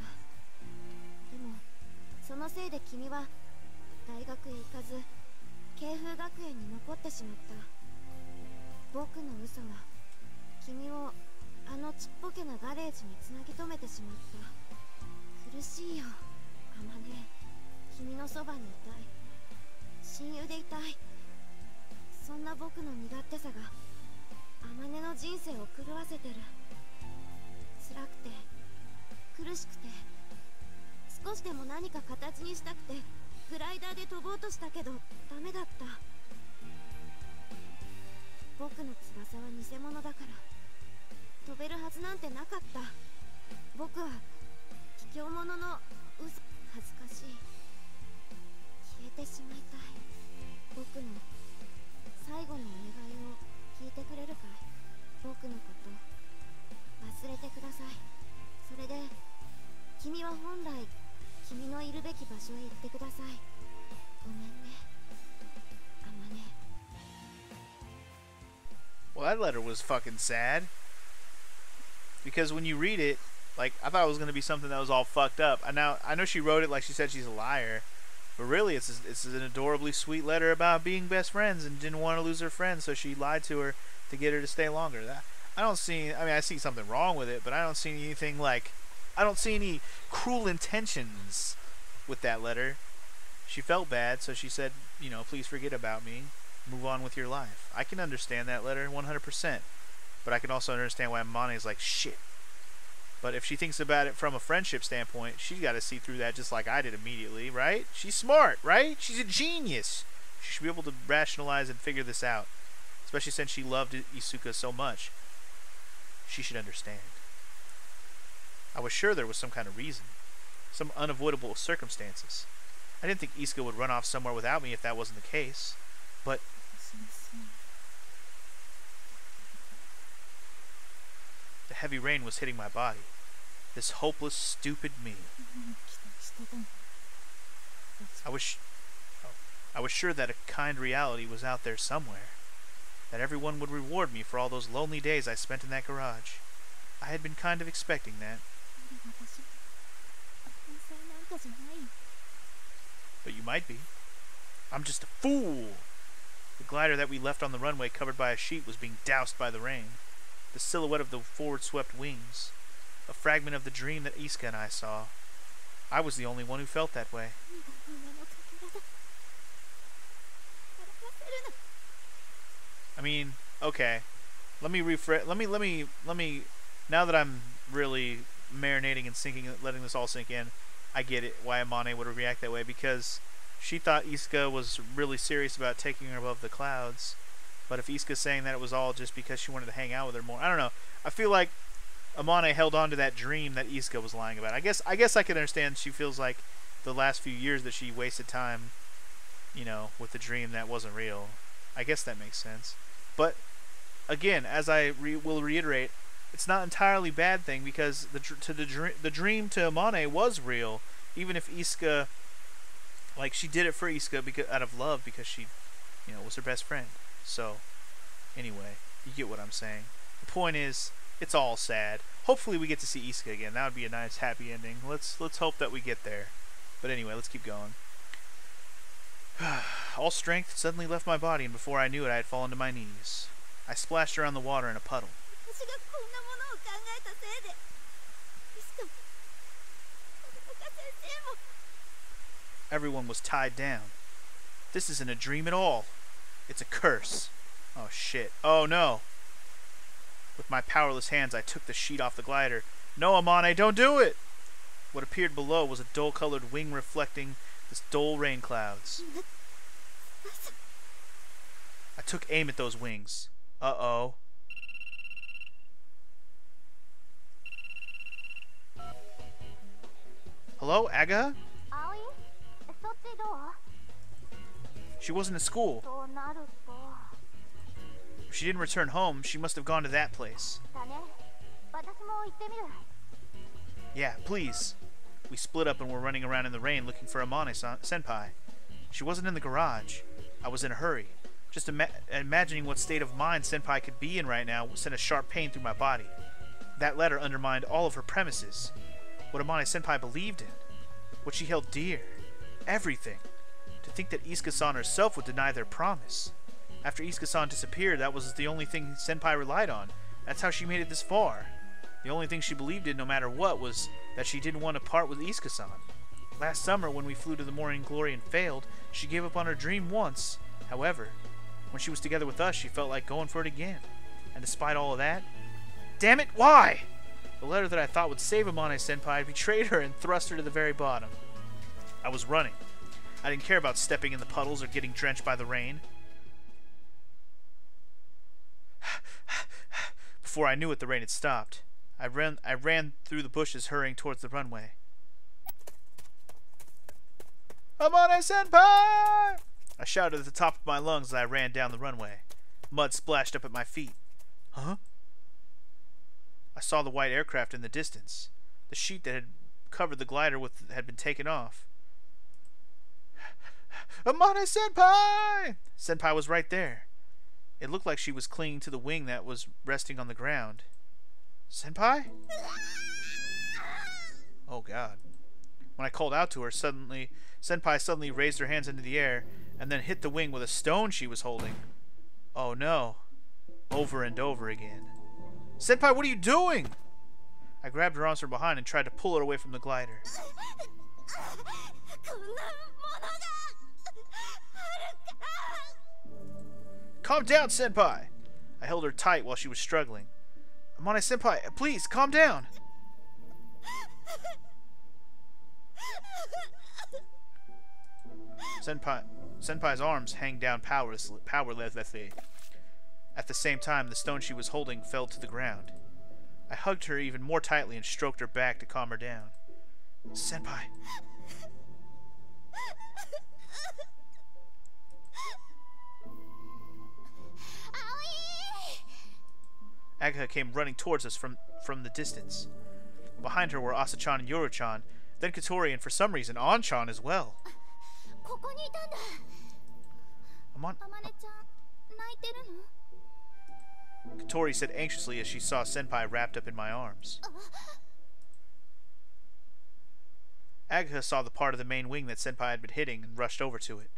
もそのせいで君は大学へ行かず慶風学園に残ってしまった。僕の嘘は君をあのちっぽけなガレージにつなぎ止めてしまった。苦しいよ、アマネ。君のそばにいたい、親友でいたい。そんな僕の身勝手さがアマネの人生を狂わせてる。辛くて苦しくて少しでも何か形にしたくてグライダーで飛ぼうとしたけどダメだった。僕の翼は偽物だから飛べるはずなんてなかった。僕は卑怯者の嘘。恥ずかしい。消えてしまいたい。僕の最後のお願いを聞いてくれるかい。僕のこと忘れてください。それで君は本来君のいるべき場所へ行ってください。ごめんね、アマネ。Well, that letter was fucking sad. Because when you read it, like, I thought it was going to be something that was all fucked up. I now I know she wrote it like she said she's a liar. But really, it's it's an adorably sweet letter about being best friends and didn't want to lose her friends, so she lied to her to get her to stay longer. That, I don't see. I mean, I see something wrong with it, but I don't see anything like. I don't see any cruel intentions with that letter. She felt bad, so she said, you know, please forget about me, move on with your life. I can understand that letter one hundred percent, but I can also understand why Amane is like shit. But if she thinks about it from a friendship standpoint, she's got to see through that just like I did immediately, right? She's smart, right? She's a genius. She should be able to rationalize and figure this out, especially since she loved Isuka so much. She should understand. I was sure there was some kind of reason, some unavoidable circumstances. I didn't think Isuka would run off somewhere without me if that wasn't the case, but... The heavy rain was hitting my body. This hopeless, stupid me. I was, oh, I was sure that a kind reality was out there somewhere, that everyone would reward me for all those lonely days I spent in that garage. I had been kind of expecting that. But you might be. I'm just a fool. The glider that we left on the runway covered by a sheet was being doused by the rain. The silhouette of the forward-swept wings. A fragment of the dream that Isuka and I saw. I was the only one who felt that way. I mean, okay. Let me refresh. Let me, let me, let me... Now that I'm really marinating and sinking, letting this all sink in, I get it why Amane would react that way, because she thought Isuka was really serious about taking her above the clouds. But if Isuka's saying that it was all just because she wanted to hang out with her more, I don't know. I feel like Amane held on to that dream that Isuka was lying about. I guess I guess I can understand she feels like the last few years that she wasted time, you know, with the dream that wasn't real. I guess that makes sense. But again, as I re will reiterate, it's not entirely bad thing, because the to the dream the dream to Amane was real, even if Isuka, like, she did it for Isuka because out of love, because she, you know, was her best friend. So anyway, you get what I'm saying. The point is, it's all sad. Hopefully we get to see Isuka again. That would be a nice happy ending. Let's let's hope that we get there. But anyway, let's keep going. All strength suddenly left my body, and before I knew it, I had fallen to my knees. I splashed around the water in a puddle. Everyone was tied down. This isn't a dream at all. It's a curse. Oh shit. Oh no. With my powerless hands, I took the sheet off the glider. No, Amane, don't do it! What appeared below was a dull-colored wing reflecting the dull rain clouds. I took aim at those wings. Uh-oh. Hello, Aga? She wasn't at school. If she didn't return home, she must have gone to that place. Yeah, please. We split up and were running around in the rain looking for Amane-senpai. She wasn't in the garage. I was in a hurry. Just ima imagining what state of mind senpai could be in right now sent a sharp pain through my body. That letter undermined all of her premises. What Amane-senpai believed in. What she held dear. Everything. To think that Isuka-san herself would deny their promise. After Isuka-san disappeared, that was the only thing senpai relied on. That's how she made it this far. The only thing she believed in, no matter what, was that she didn't want to part with Isuka-san. Last summer, when we flew to the Morning Glory and failed, she gave up on her dream once. However, when she was together with us, she felt like going for it again. And despite all of that... Damn it, why? The letter that I thought would save Amane-senpai betrayed her and thrust her to the very bottom. I was running. I didn't care about stepping in the puddles or getting drenched by the rain. Before I knew it, the rain had stopped. I ran, I ran through the bushes, hurrying towards the runway. Amane-senpai! I shouted at the top of my lungs as I ran down the runway. Mud splashed up at my feet. Huh? I saw the white aircraft in the distance. The sheet that had covered the glider with had been taken off. Amane-senpai! Senpai was right there. It looked like she was clinging to the wing that was resting on the ground. Senpai? Oh god. When I called out to her, suddenly Senpai suddenly raised her hands into the air and then hit the wing with a stone she was holding. Oh no. Over and over again. Senpai, what are you doing? I grabbed her arms from behind and tried to pull her away from the glider. Calm down, Senpai! I held her tight while she was struggling. Amane-senpai, please, calm down! Senpai, Senpai's arms hang down powerlessly, powerlessly. At the same time, the stone she was holding fell to the ground. I hugged her even more tightly and stroked her back to calm her down. Senpai... Aga came running towards us from, from the distance. Behind her were Asa-chan and Yoru-chan, then Katori and for some reason An-chan as well. Amane... Katori said anxiously as she saw Senpai wrapped up in my arms. Aga saw the part of the main wing that Senpai had been hitting and rushed over to it.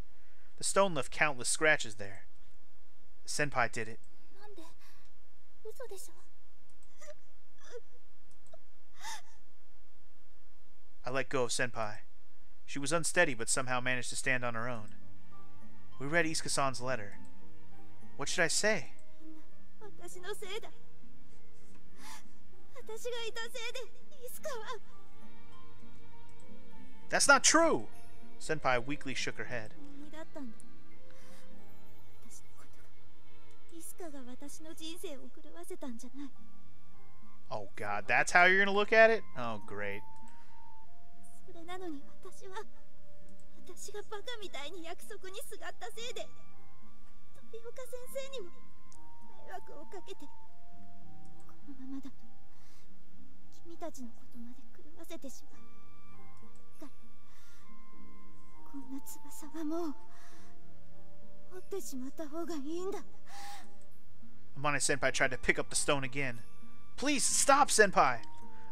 The stone left countless scratches there. Senpai did it. I let go of Senpai. She was unsteady but somehow managed to stand on her own. We read Isuka-san's letter. What should I say? That's not true! Senpai weakly shook her head. Oh god, that's how you're gonna look at it? Oh great. Amane-senpai tried to pick up the stone again. Please, stop, Senpai!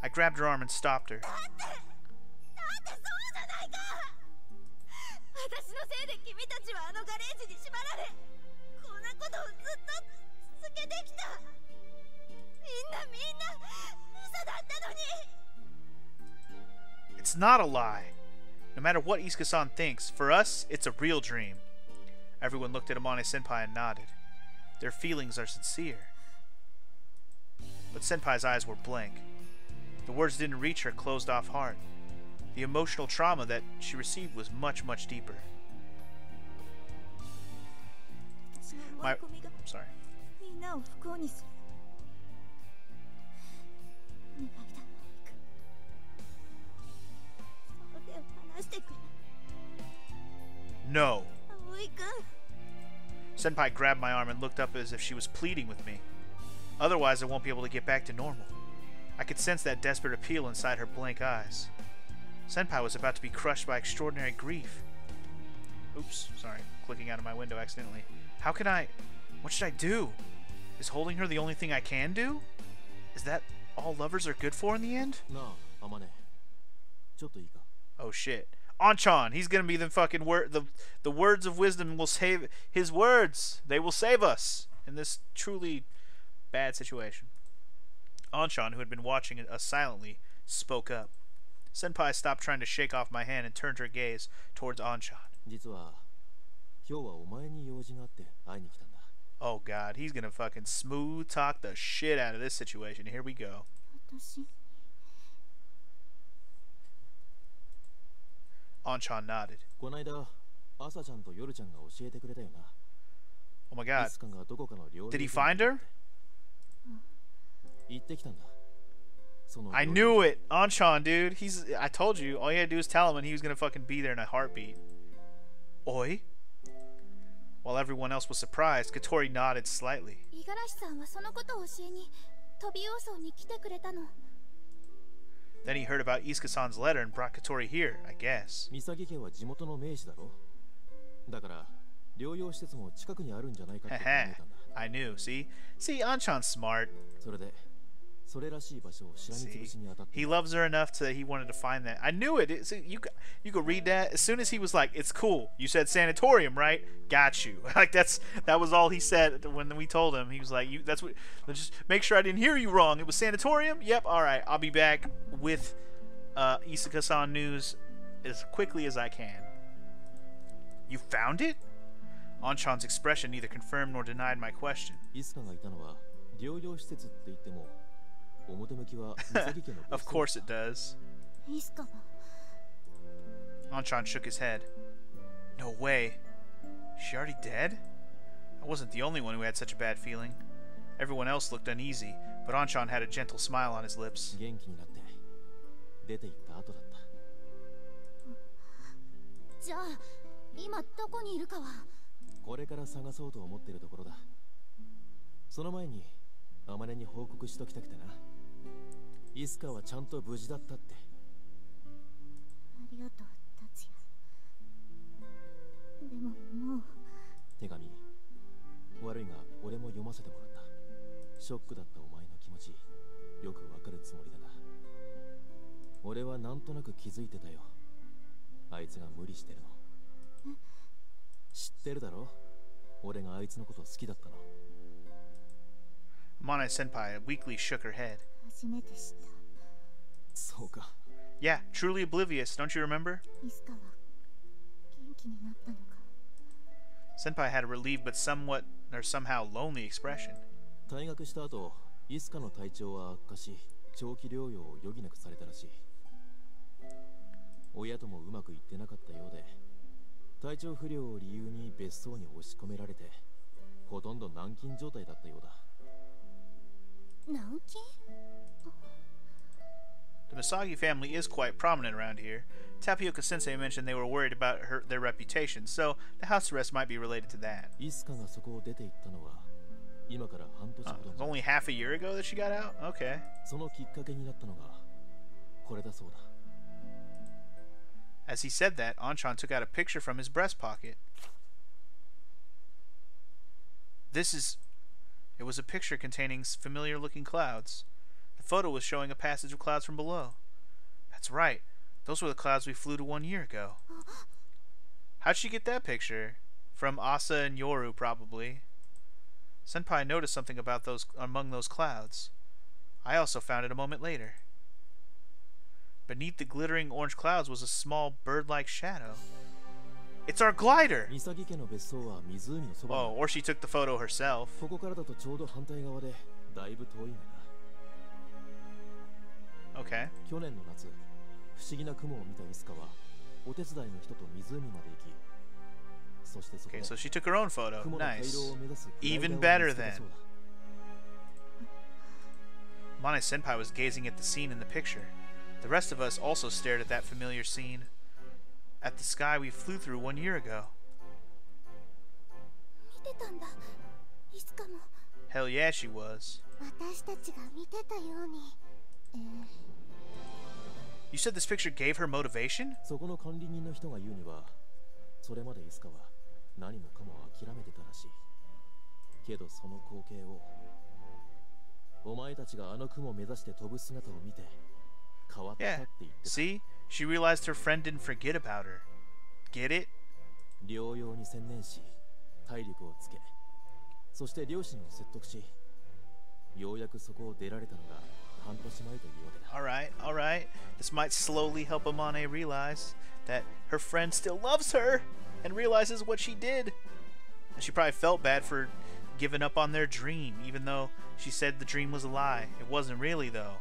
I grabbed her arm and stopped her. It's not a lie. No matter what Isuka-san thinks, for us, it's a real dream. Everyone looked at Amane-senpai and nodded. Their feelings are sincere. But Senpai's eyes were blank. The words didn't reach her closed-off heart. The emotional trauma that she received was much, much deeper. My... I'm sorry. No. Senpai grabbed my arm and looked up as if she was pleading with me. Otherwise, I won't be able to get back to normal. I could sense that desperate appeal inside her blank eyes. Senpai was about to be crushed by extraordinary grief. Oops, sorry, clicking out of my window accidentally. How can I... What should I do? Is holding her the only thing I can do? Is that all lovers are good for in the end? No, Amane. Oh shit. Anchan, he's gonna be the fucking word. The, the words of wisdom will save... His words, they will save us in this truly bad situation. Anchan, who had been watching us silently, spoke up. Senpai stopped trying to shake off my hand and turned her gaze towards Anchan. Oh god, he's gonna fucking smooth talk the shit out of this situation. Here we go. Anchan nodded. Oh my god. Did he find her? I knew it! Anchan, dude. He's. I told you, all you had to do is tell him and he was gonna fucking be there in a heartbeat. Oi? While everyone else was surprised, Katori nodded slightly. Then he heard about Isuka-san's letter and brought Katori here, I guess. Haha, I knew, see? See, Anchan's smart. See? He loves her enough to he wanted to find that. I knew it. It's, you you could read that as soon as he was like, "It's cool. You said sanatorium, right? Got you." Like that's that was all he said when we told him. He was like, "You that's what. Let's just make sure I didn't hear you wrong. It was sanatorium. Yep. All right. I'll be back with uh, Isuka-san news as quickly as I can." You found it? Anchan's expression neither confirmed nor denied my question. Of course it does. Anchan shook his head. No way. Is she already dead? I wasn't the only one who had such a bad feeling. Everyone else looked uneasy, but Anchan had a gentle smile on his lips. Amane-senpai weakly shook her head. Yeah, truly oblivious, don't you remember? Senpai had a relieved but somewhat or somehow lonely expression. The Misaki family is quite prominent around here. Tapioca Sensei mentioned they were worried about her, their reputation, so the house arrest might be related to that. Uh, it was only half a year ago that she got out? Okay. As he said that, Anchan took out a picture from his breast pocket. This is... It was a picture containing familiar-looking clouds. The photo was showing a passage of clouds from below. That's right. Those were the clouds we flew to one year ago. How'd she get that picture? From Asa and Yoru, probably. Senpai noticed something about those among those clouds. I also found it a moment later. Beneath the glittering orange clouds was a small bird-like shadow. It's our glider! Oh, or she took the photo herself. Okay. Okay, so she took her own photo. Nice. Even better then. Amane-senpai was gazing at the scene in the picture. The rest of us also stared at that familiar scene. At the sky we flew through one year ago. Hell yeah, she was. You said this picture gave her motivation? Yeah, see? She realized her friend didn't forget about her. Get it? Alright, alright. This might slowly help Amane realize that her friend still loves her and realizes what she did. And she probably felt bad for giving up on their dream, even though she said the dream was a lie. It wasn't really, though.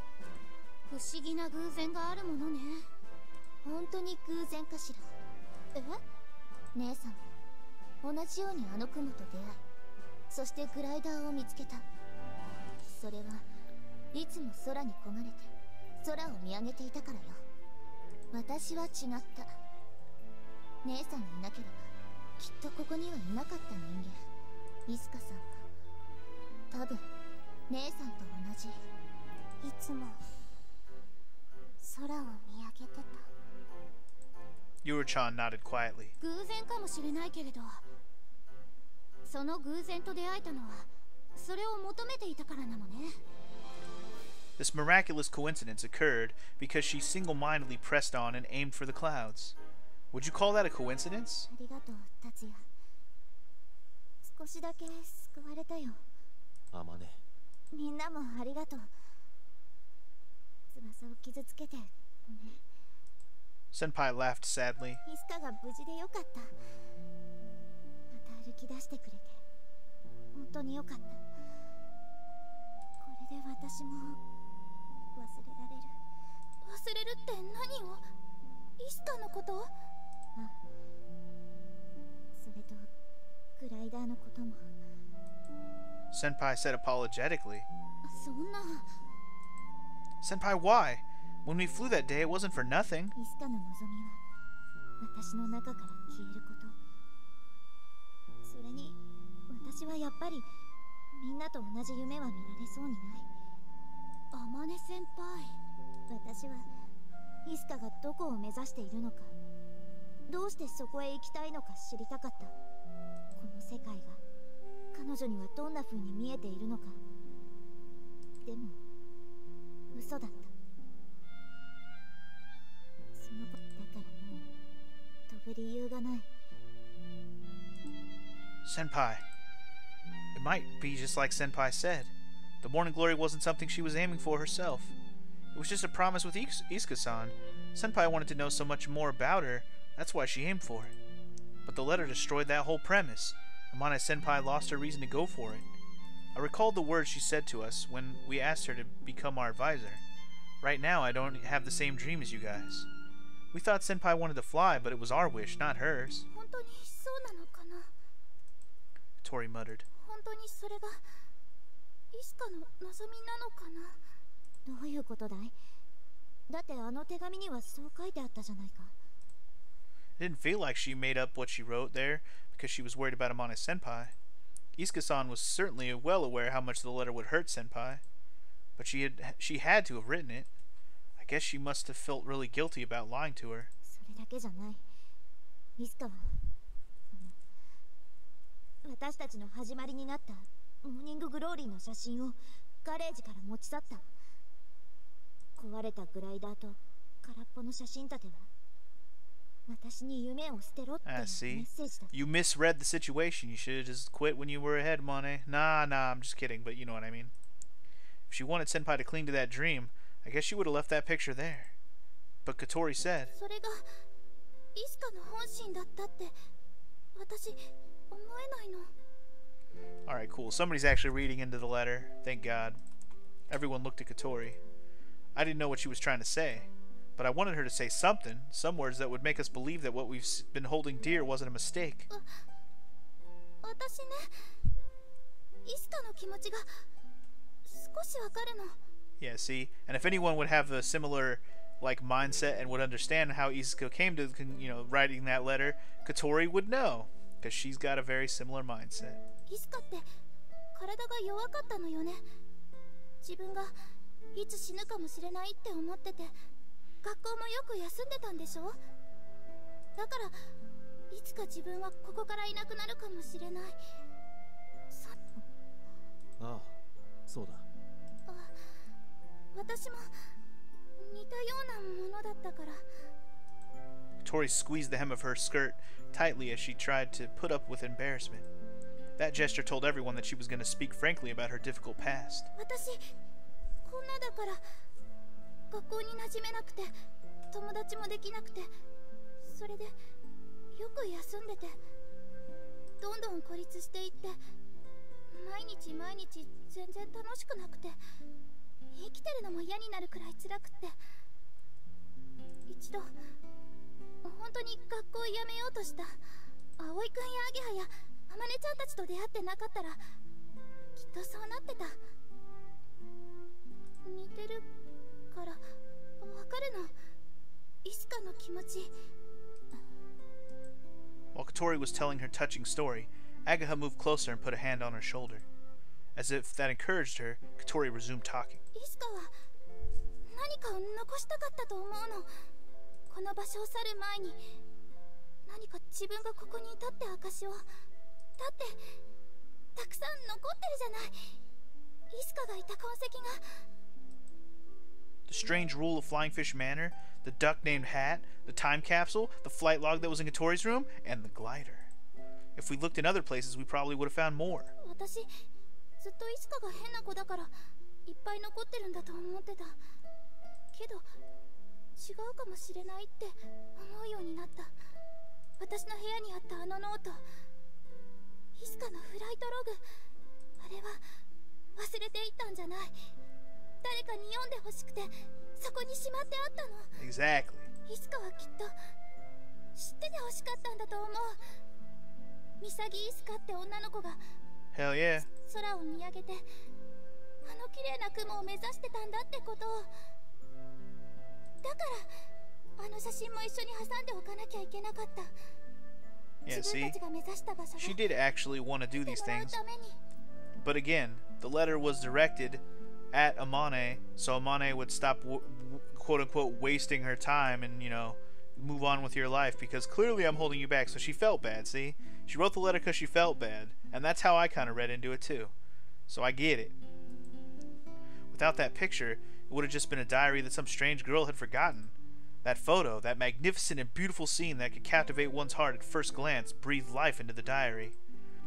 Yuru-chan nodded quietly. This miraculous coincidence occurred because she single-mindedly pressed on and aimed for the clouds. Would you call that a coincidence? Senpai laughed sadly. Senpai said apologetically. Senpai, why? When we flew that day, it wasn't for nothing. Senpai. It might be just like Senpai said. The morning glory wasn't something she was aiming for herself. It was just a promise with Is Isuka-san. Senpai wanted to know so much more about her, that's why she aimed for it. But the letter destroyed that whole premise. Amane-senpai lost her reason to go for it. I recalled the words she said to us when we asked her to become our advisor. Right now, I don't have the same dream as you guys. We thought Senpai wanted to fly, but it was our wish, not hers. Tori muttered. It didn't feel like she made up what she wrote there because she was worried about Amane-senpai. Isuka-san was certainly well aware how much the letter would hurt Senpai, but she had, she had to have written it. I guess she must have felt really guilty about lying to her. I see. You misread the situation. You should have just quit when you were ahead, Amane. Nah, nah, I'm just kidding, but you know what I mean. If she wanted Senpai to cling to that dream, I guess she would have left that picture there. But Katori said... Alright, cool. Somebody's actually reading into the letter. Thank God. Everyone looked at Katori. I didn't know what she was trying to say, but I wanted her to say something, some words that would make us believe that what we've been holding dear wasn't a mistake. Yeah, see? And if anyone would have a similar, like, mindset and would understand how Isuka came to, you know, writing that letter, Katori would know, because she's got a very similar mindset. Oh, so da. Tori squeezed the hem of her skirt tightly as she tried to put up with embarrassment. That gesture told everyone that she was going to speak frankly about her difficult past. While Katori was telling her touching story, Agaha moved closer and put a hand on her shoulder. As if that encouraged her, Katori resumed talking. The strange rule of Flying Fish Manor, the duck-named hat, the time capsule, the flight log that was in Katori's room, and the glider. If we looked in other places, we probably would have found more. Exactly. Hell yeah. Yeah, see? She did actually want to do these things. But again, the letter was directed at Amane, so Amane would stop, quote-unquote, wasting her time and, you know, move on with your life, because clearly I'm holding you back. So she felt bad, see? She wrote the letter because she felt bad, and that's how I kind of read into it, too. So I get it. Without that picture, it would have just been a diary that some strange girl had forgotten. That photo, that magnificent and beautiful scene that could captivate one's heart at first glance, breathed life into the diary.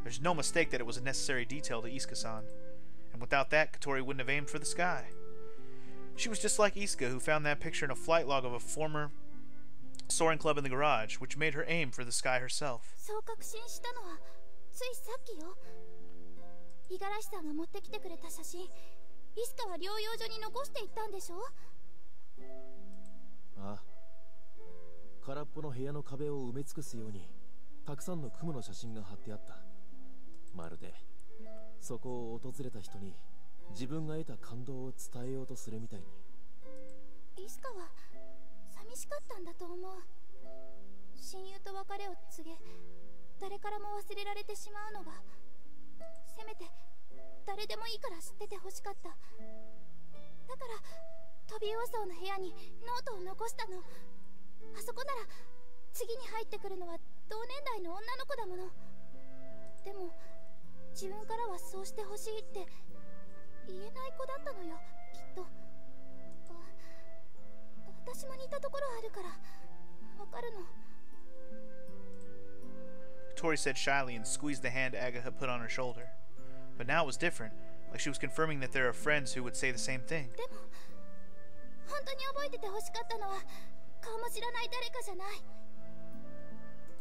There's no mistake that it was a necessary detail to Isuka-san. And without that, Katori wouldn't have aimed for the sky. She was just like Isuka, who found that picture in a flight log of a former Soaring Club in the garage, which made her aim for the sky herself. Tori said shyly and squeezed the hand Agaha put on her shoulder. But now it was different, like she was confirming that there are friends who would say the same thing.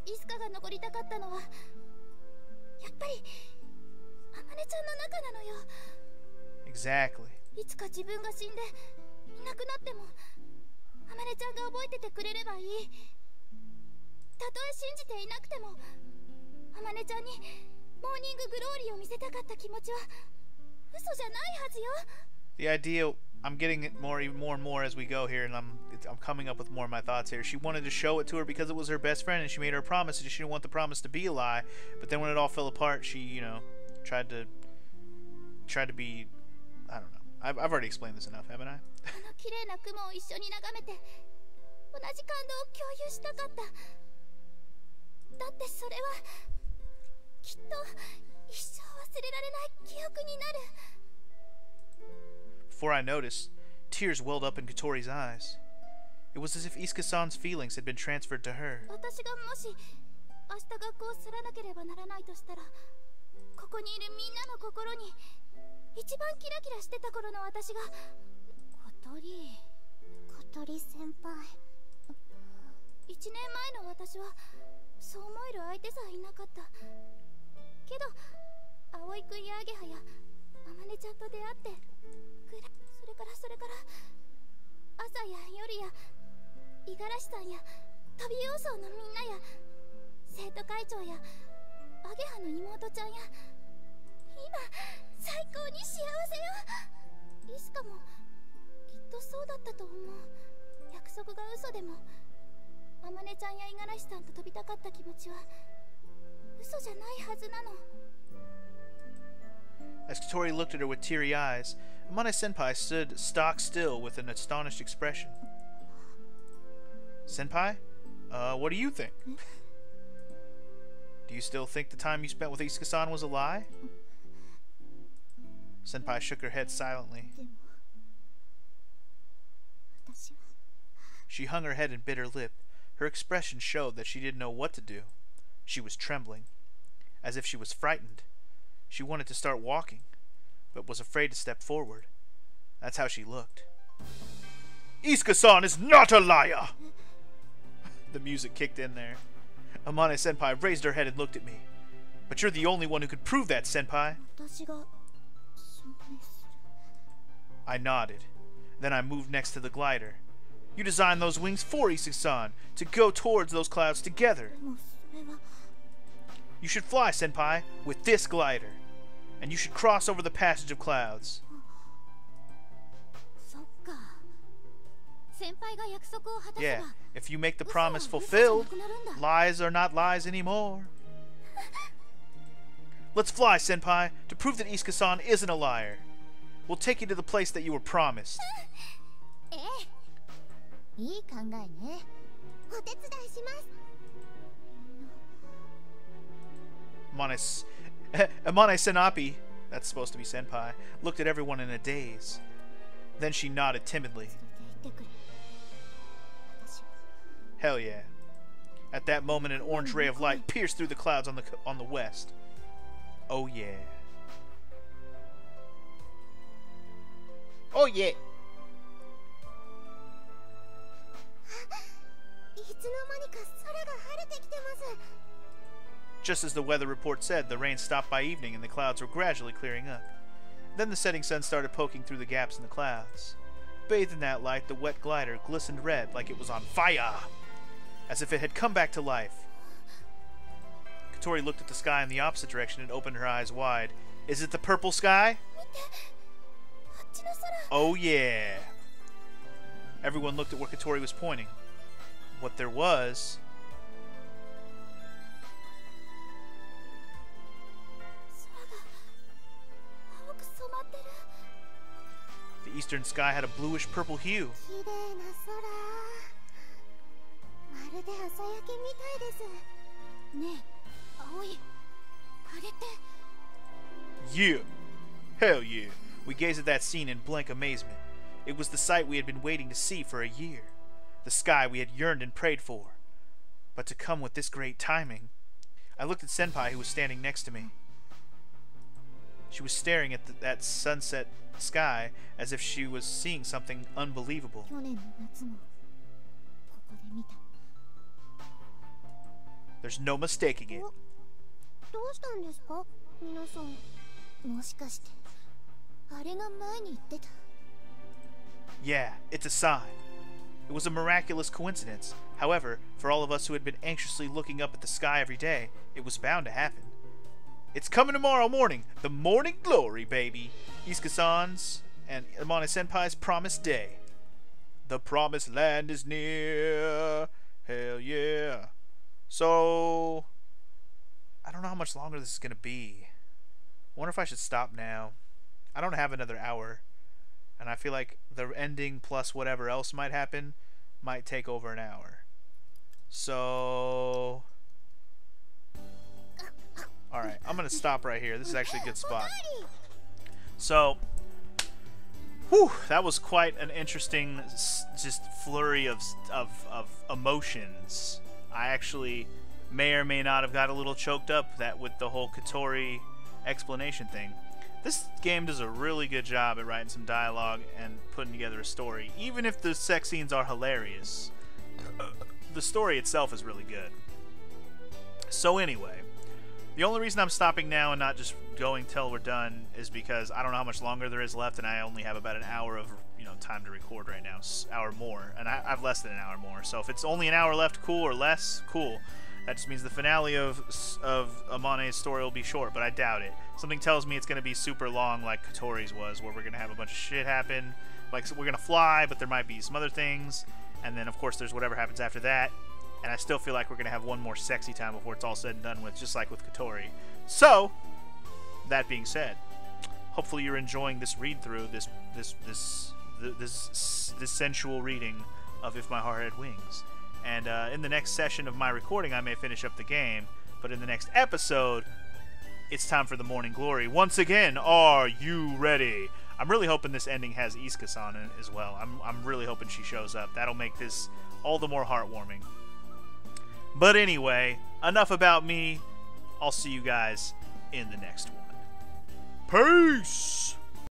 Isukaが残りたかったのはやっぱりAmaneちゃんの中なのよ。Exactly。いつか自分が死んでいなくなってもAmaneちゃんが覚えててくれればいい。たとえ信じていなくてもAmaneちゃんにモーニンググローリーを見せたかった気持ちは嘘じゃないはずよ。The idea I'm getting it more more and more as we go here, and I'm I'm coming up with more of my thoughts here. She wanted to show it to her because it was her best friend, and she made her a promise, and she didn't want the promise to be a lie. But then when it all fell apart, she, you know, tried to tried to be, I don't know. I've I've already explained this enough, haven't I? Before I noticed, tears welled up in Kotori's eyes. It was as if Isuka-san's feelings had been transferred to her. As Kotori looked at her with teary eyes, Amane-senpai stood stock still with an astonished expression. Senpai, uh, what do you think? Do you still think the time you spent with Isuka-san was a lie? Senpai shook her head silently. She hung her head and bit her lip. Her expression showed that she didn't know what to do. She was trembling, as if she was frightened. She wanted to start walking, but was afraid to step forward. That's how she looked. Isuka-san is not a liar! The music kicked in there. Amane-senpai raised her head and looked at me. But you're the only one who could prove that, senpai. I nodded. Then I moved next to the glider. You designed those wings for Isuka-san, to go towards those clouds together. You should fly, senpai, with this glider, and you should cross over the passage of clouds. Yeah, if you make the promise fulfilled, lies are not lies anymore. Let's fly, senpai, to prove that Isuka-san isn't a liar. We'll take you to the place that you were promised. Amane Senapi, that's supposed to be senpai, looked at everyone in a daze. Then she nodded timidly. Hell yeah. At that moment, an orange ray of light pierced through the clouds on the on the west. Oh yeah. Oh yeah. Just as the weather report said, the rain stopped by evening and the clouds were gradually clearing up. Then the setting sun started poking through the gaps in the clouds. Bathed in that light, the wet glider glistened red like it was on fire, as if it had come back to life. Kotori looked at the sky in the opposite direction and opened her eyes wide. Is it the purple sky? Oh yeah. Everyone looked at where Kotori was pointing. What there was... The eastern sky had a bluish-purple hue. Yeah! Hell yeah! We gazed at that scene in blank amazement. It was the sight we had been waiting to see for a year. The sky we had yearned and prayed for. But to come with this great timing... I looked at Senpai, who was standing next to me. She was staring at the, that sunset sky as if she was seeing something unbelievable. There's no mistaking it. Yeah, it's a sign. It was a miraculous coincidence. However, for all of us who had been anxiously looking up at the sky every day, it was bound to happen. It's coming tomorrow morning. The morning glory, baby. Isuka-san's and Amane-senpai's promised day. The promised land is near. Hell yeah. So, I don't know how much longer this is going to be. I wonder if I should stop now. I don't have another hour. And I feel like the ending plus whatever else might happen might take over an hour. So, alright, I'm going to stop right here. This is actually a good spot. So, whew, that was quite an interesting just flurry of, of, of emotions. I actually may or may not have got a little choked up that with the whole Kotori explanation thing. This game does a really good job at writing some dialogue and putting together a story. Even if the sex scenes are hilarious, the story itself is really good. So anyway, the only reason I'm stopping now and not just going till we're done is because I don't know how much longer there is left, and I only have about an hour of, you know, time to record right now, hour more, and I, I've less than an hour more. So if it's only an hour left, cool, or less, cool. That just means the finale of of Amane's story will be short, but I doubt it. Something tells me it's going to be super long like Kotori's was, where we're going to have a bunch of shit happen. Like, so we're going to fly, but there might be some other things. And then, of course, there's whatever happens after that. And I still feel like we're going to have one more sexy time before it's all said and done with, just like with Kotori. So, that being said, hopefully you're enjoying this read-through, this, this, this, this, this, this sensual reading of If My Heart Had Wings. And uh, in the next session of my recording, I may finish up the game. But in the next episode, it's time for the morning glory. Once again, are you ready? I'm really hoping this ending has Isuka-san in it as well. I'm, I'm really hoping she shows up. That'll make this all the more heartwarming. But anyway, enough about me. I'll see you guys in the next one. Peace!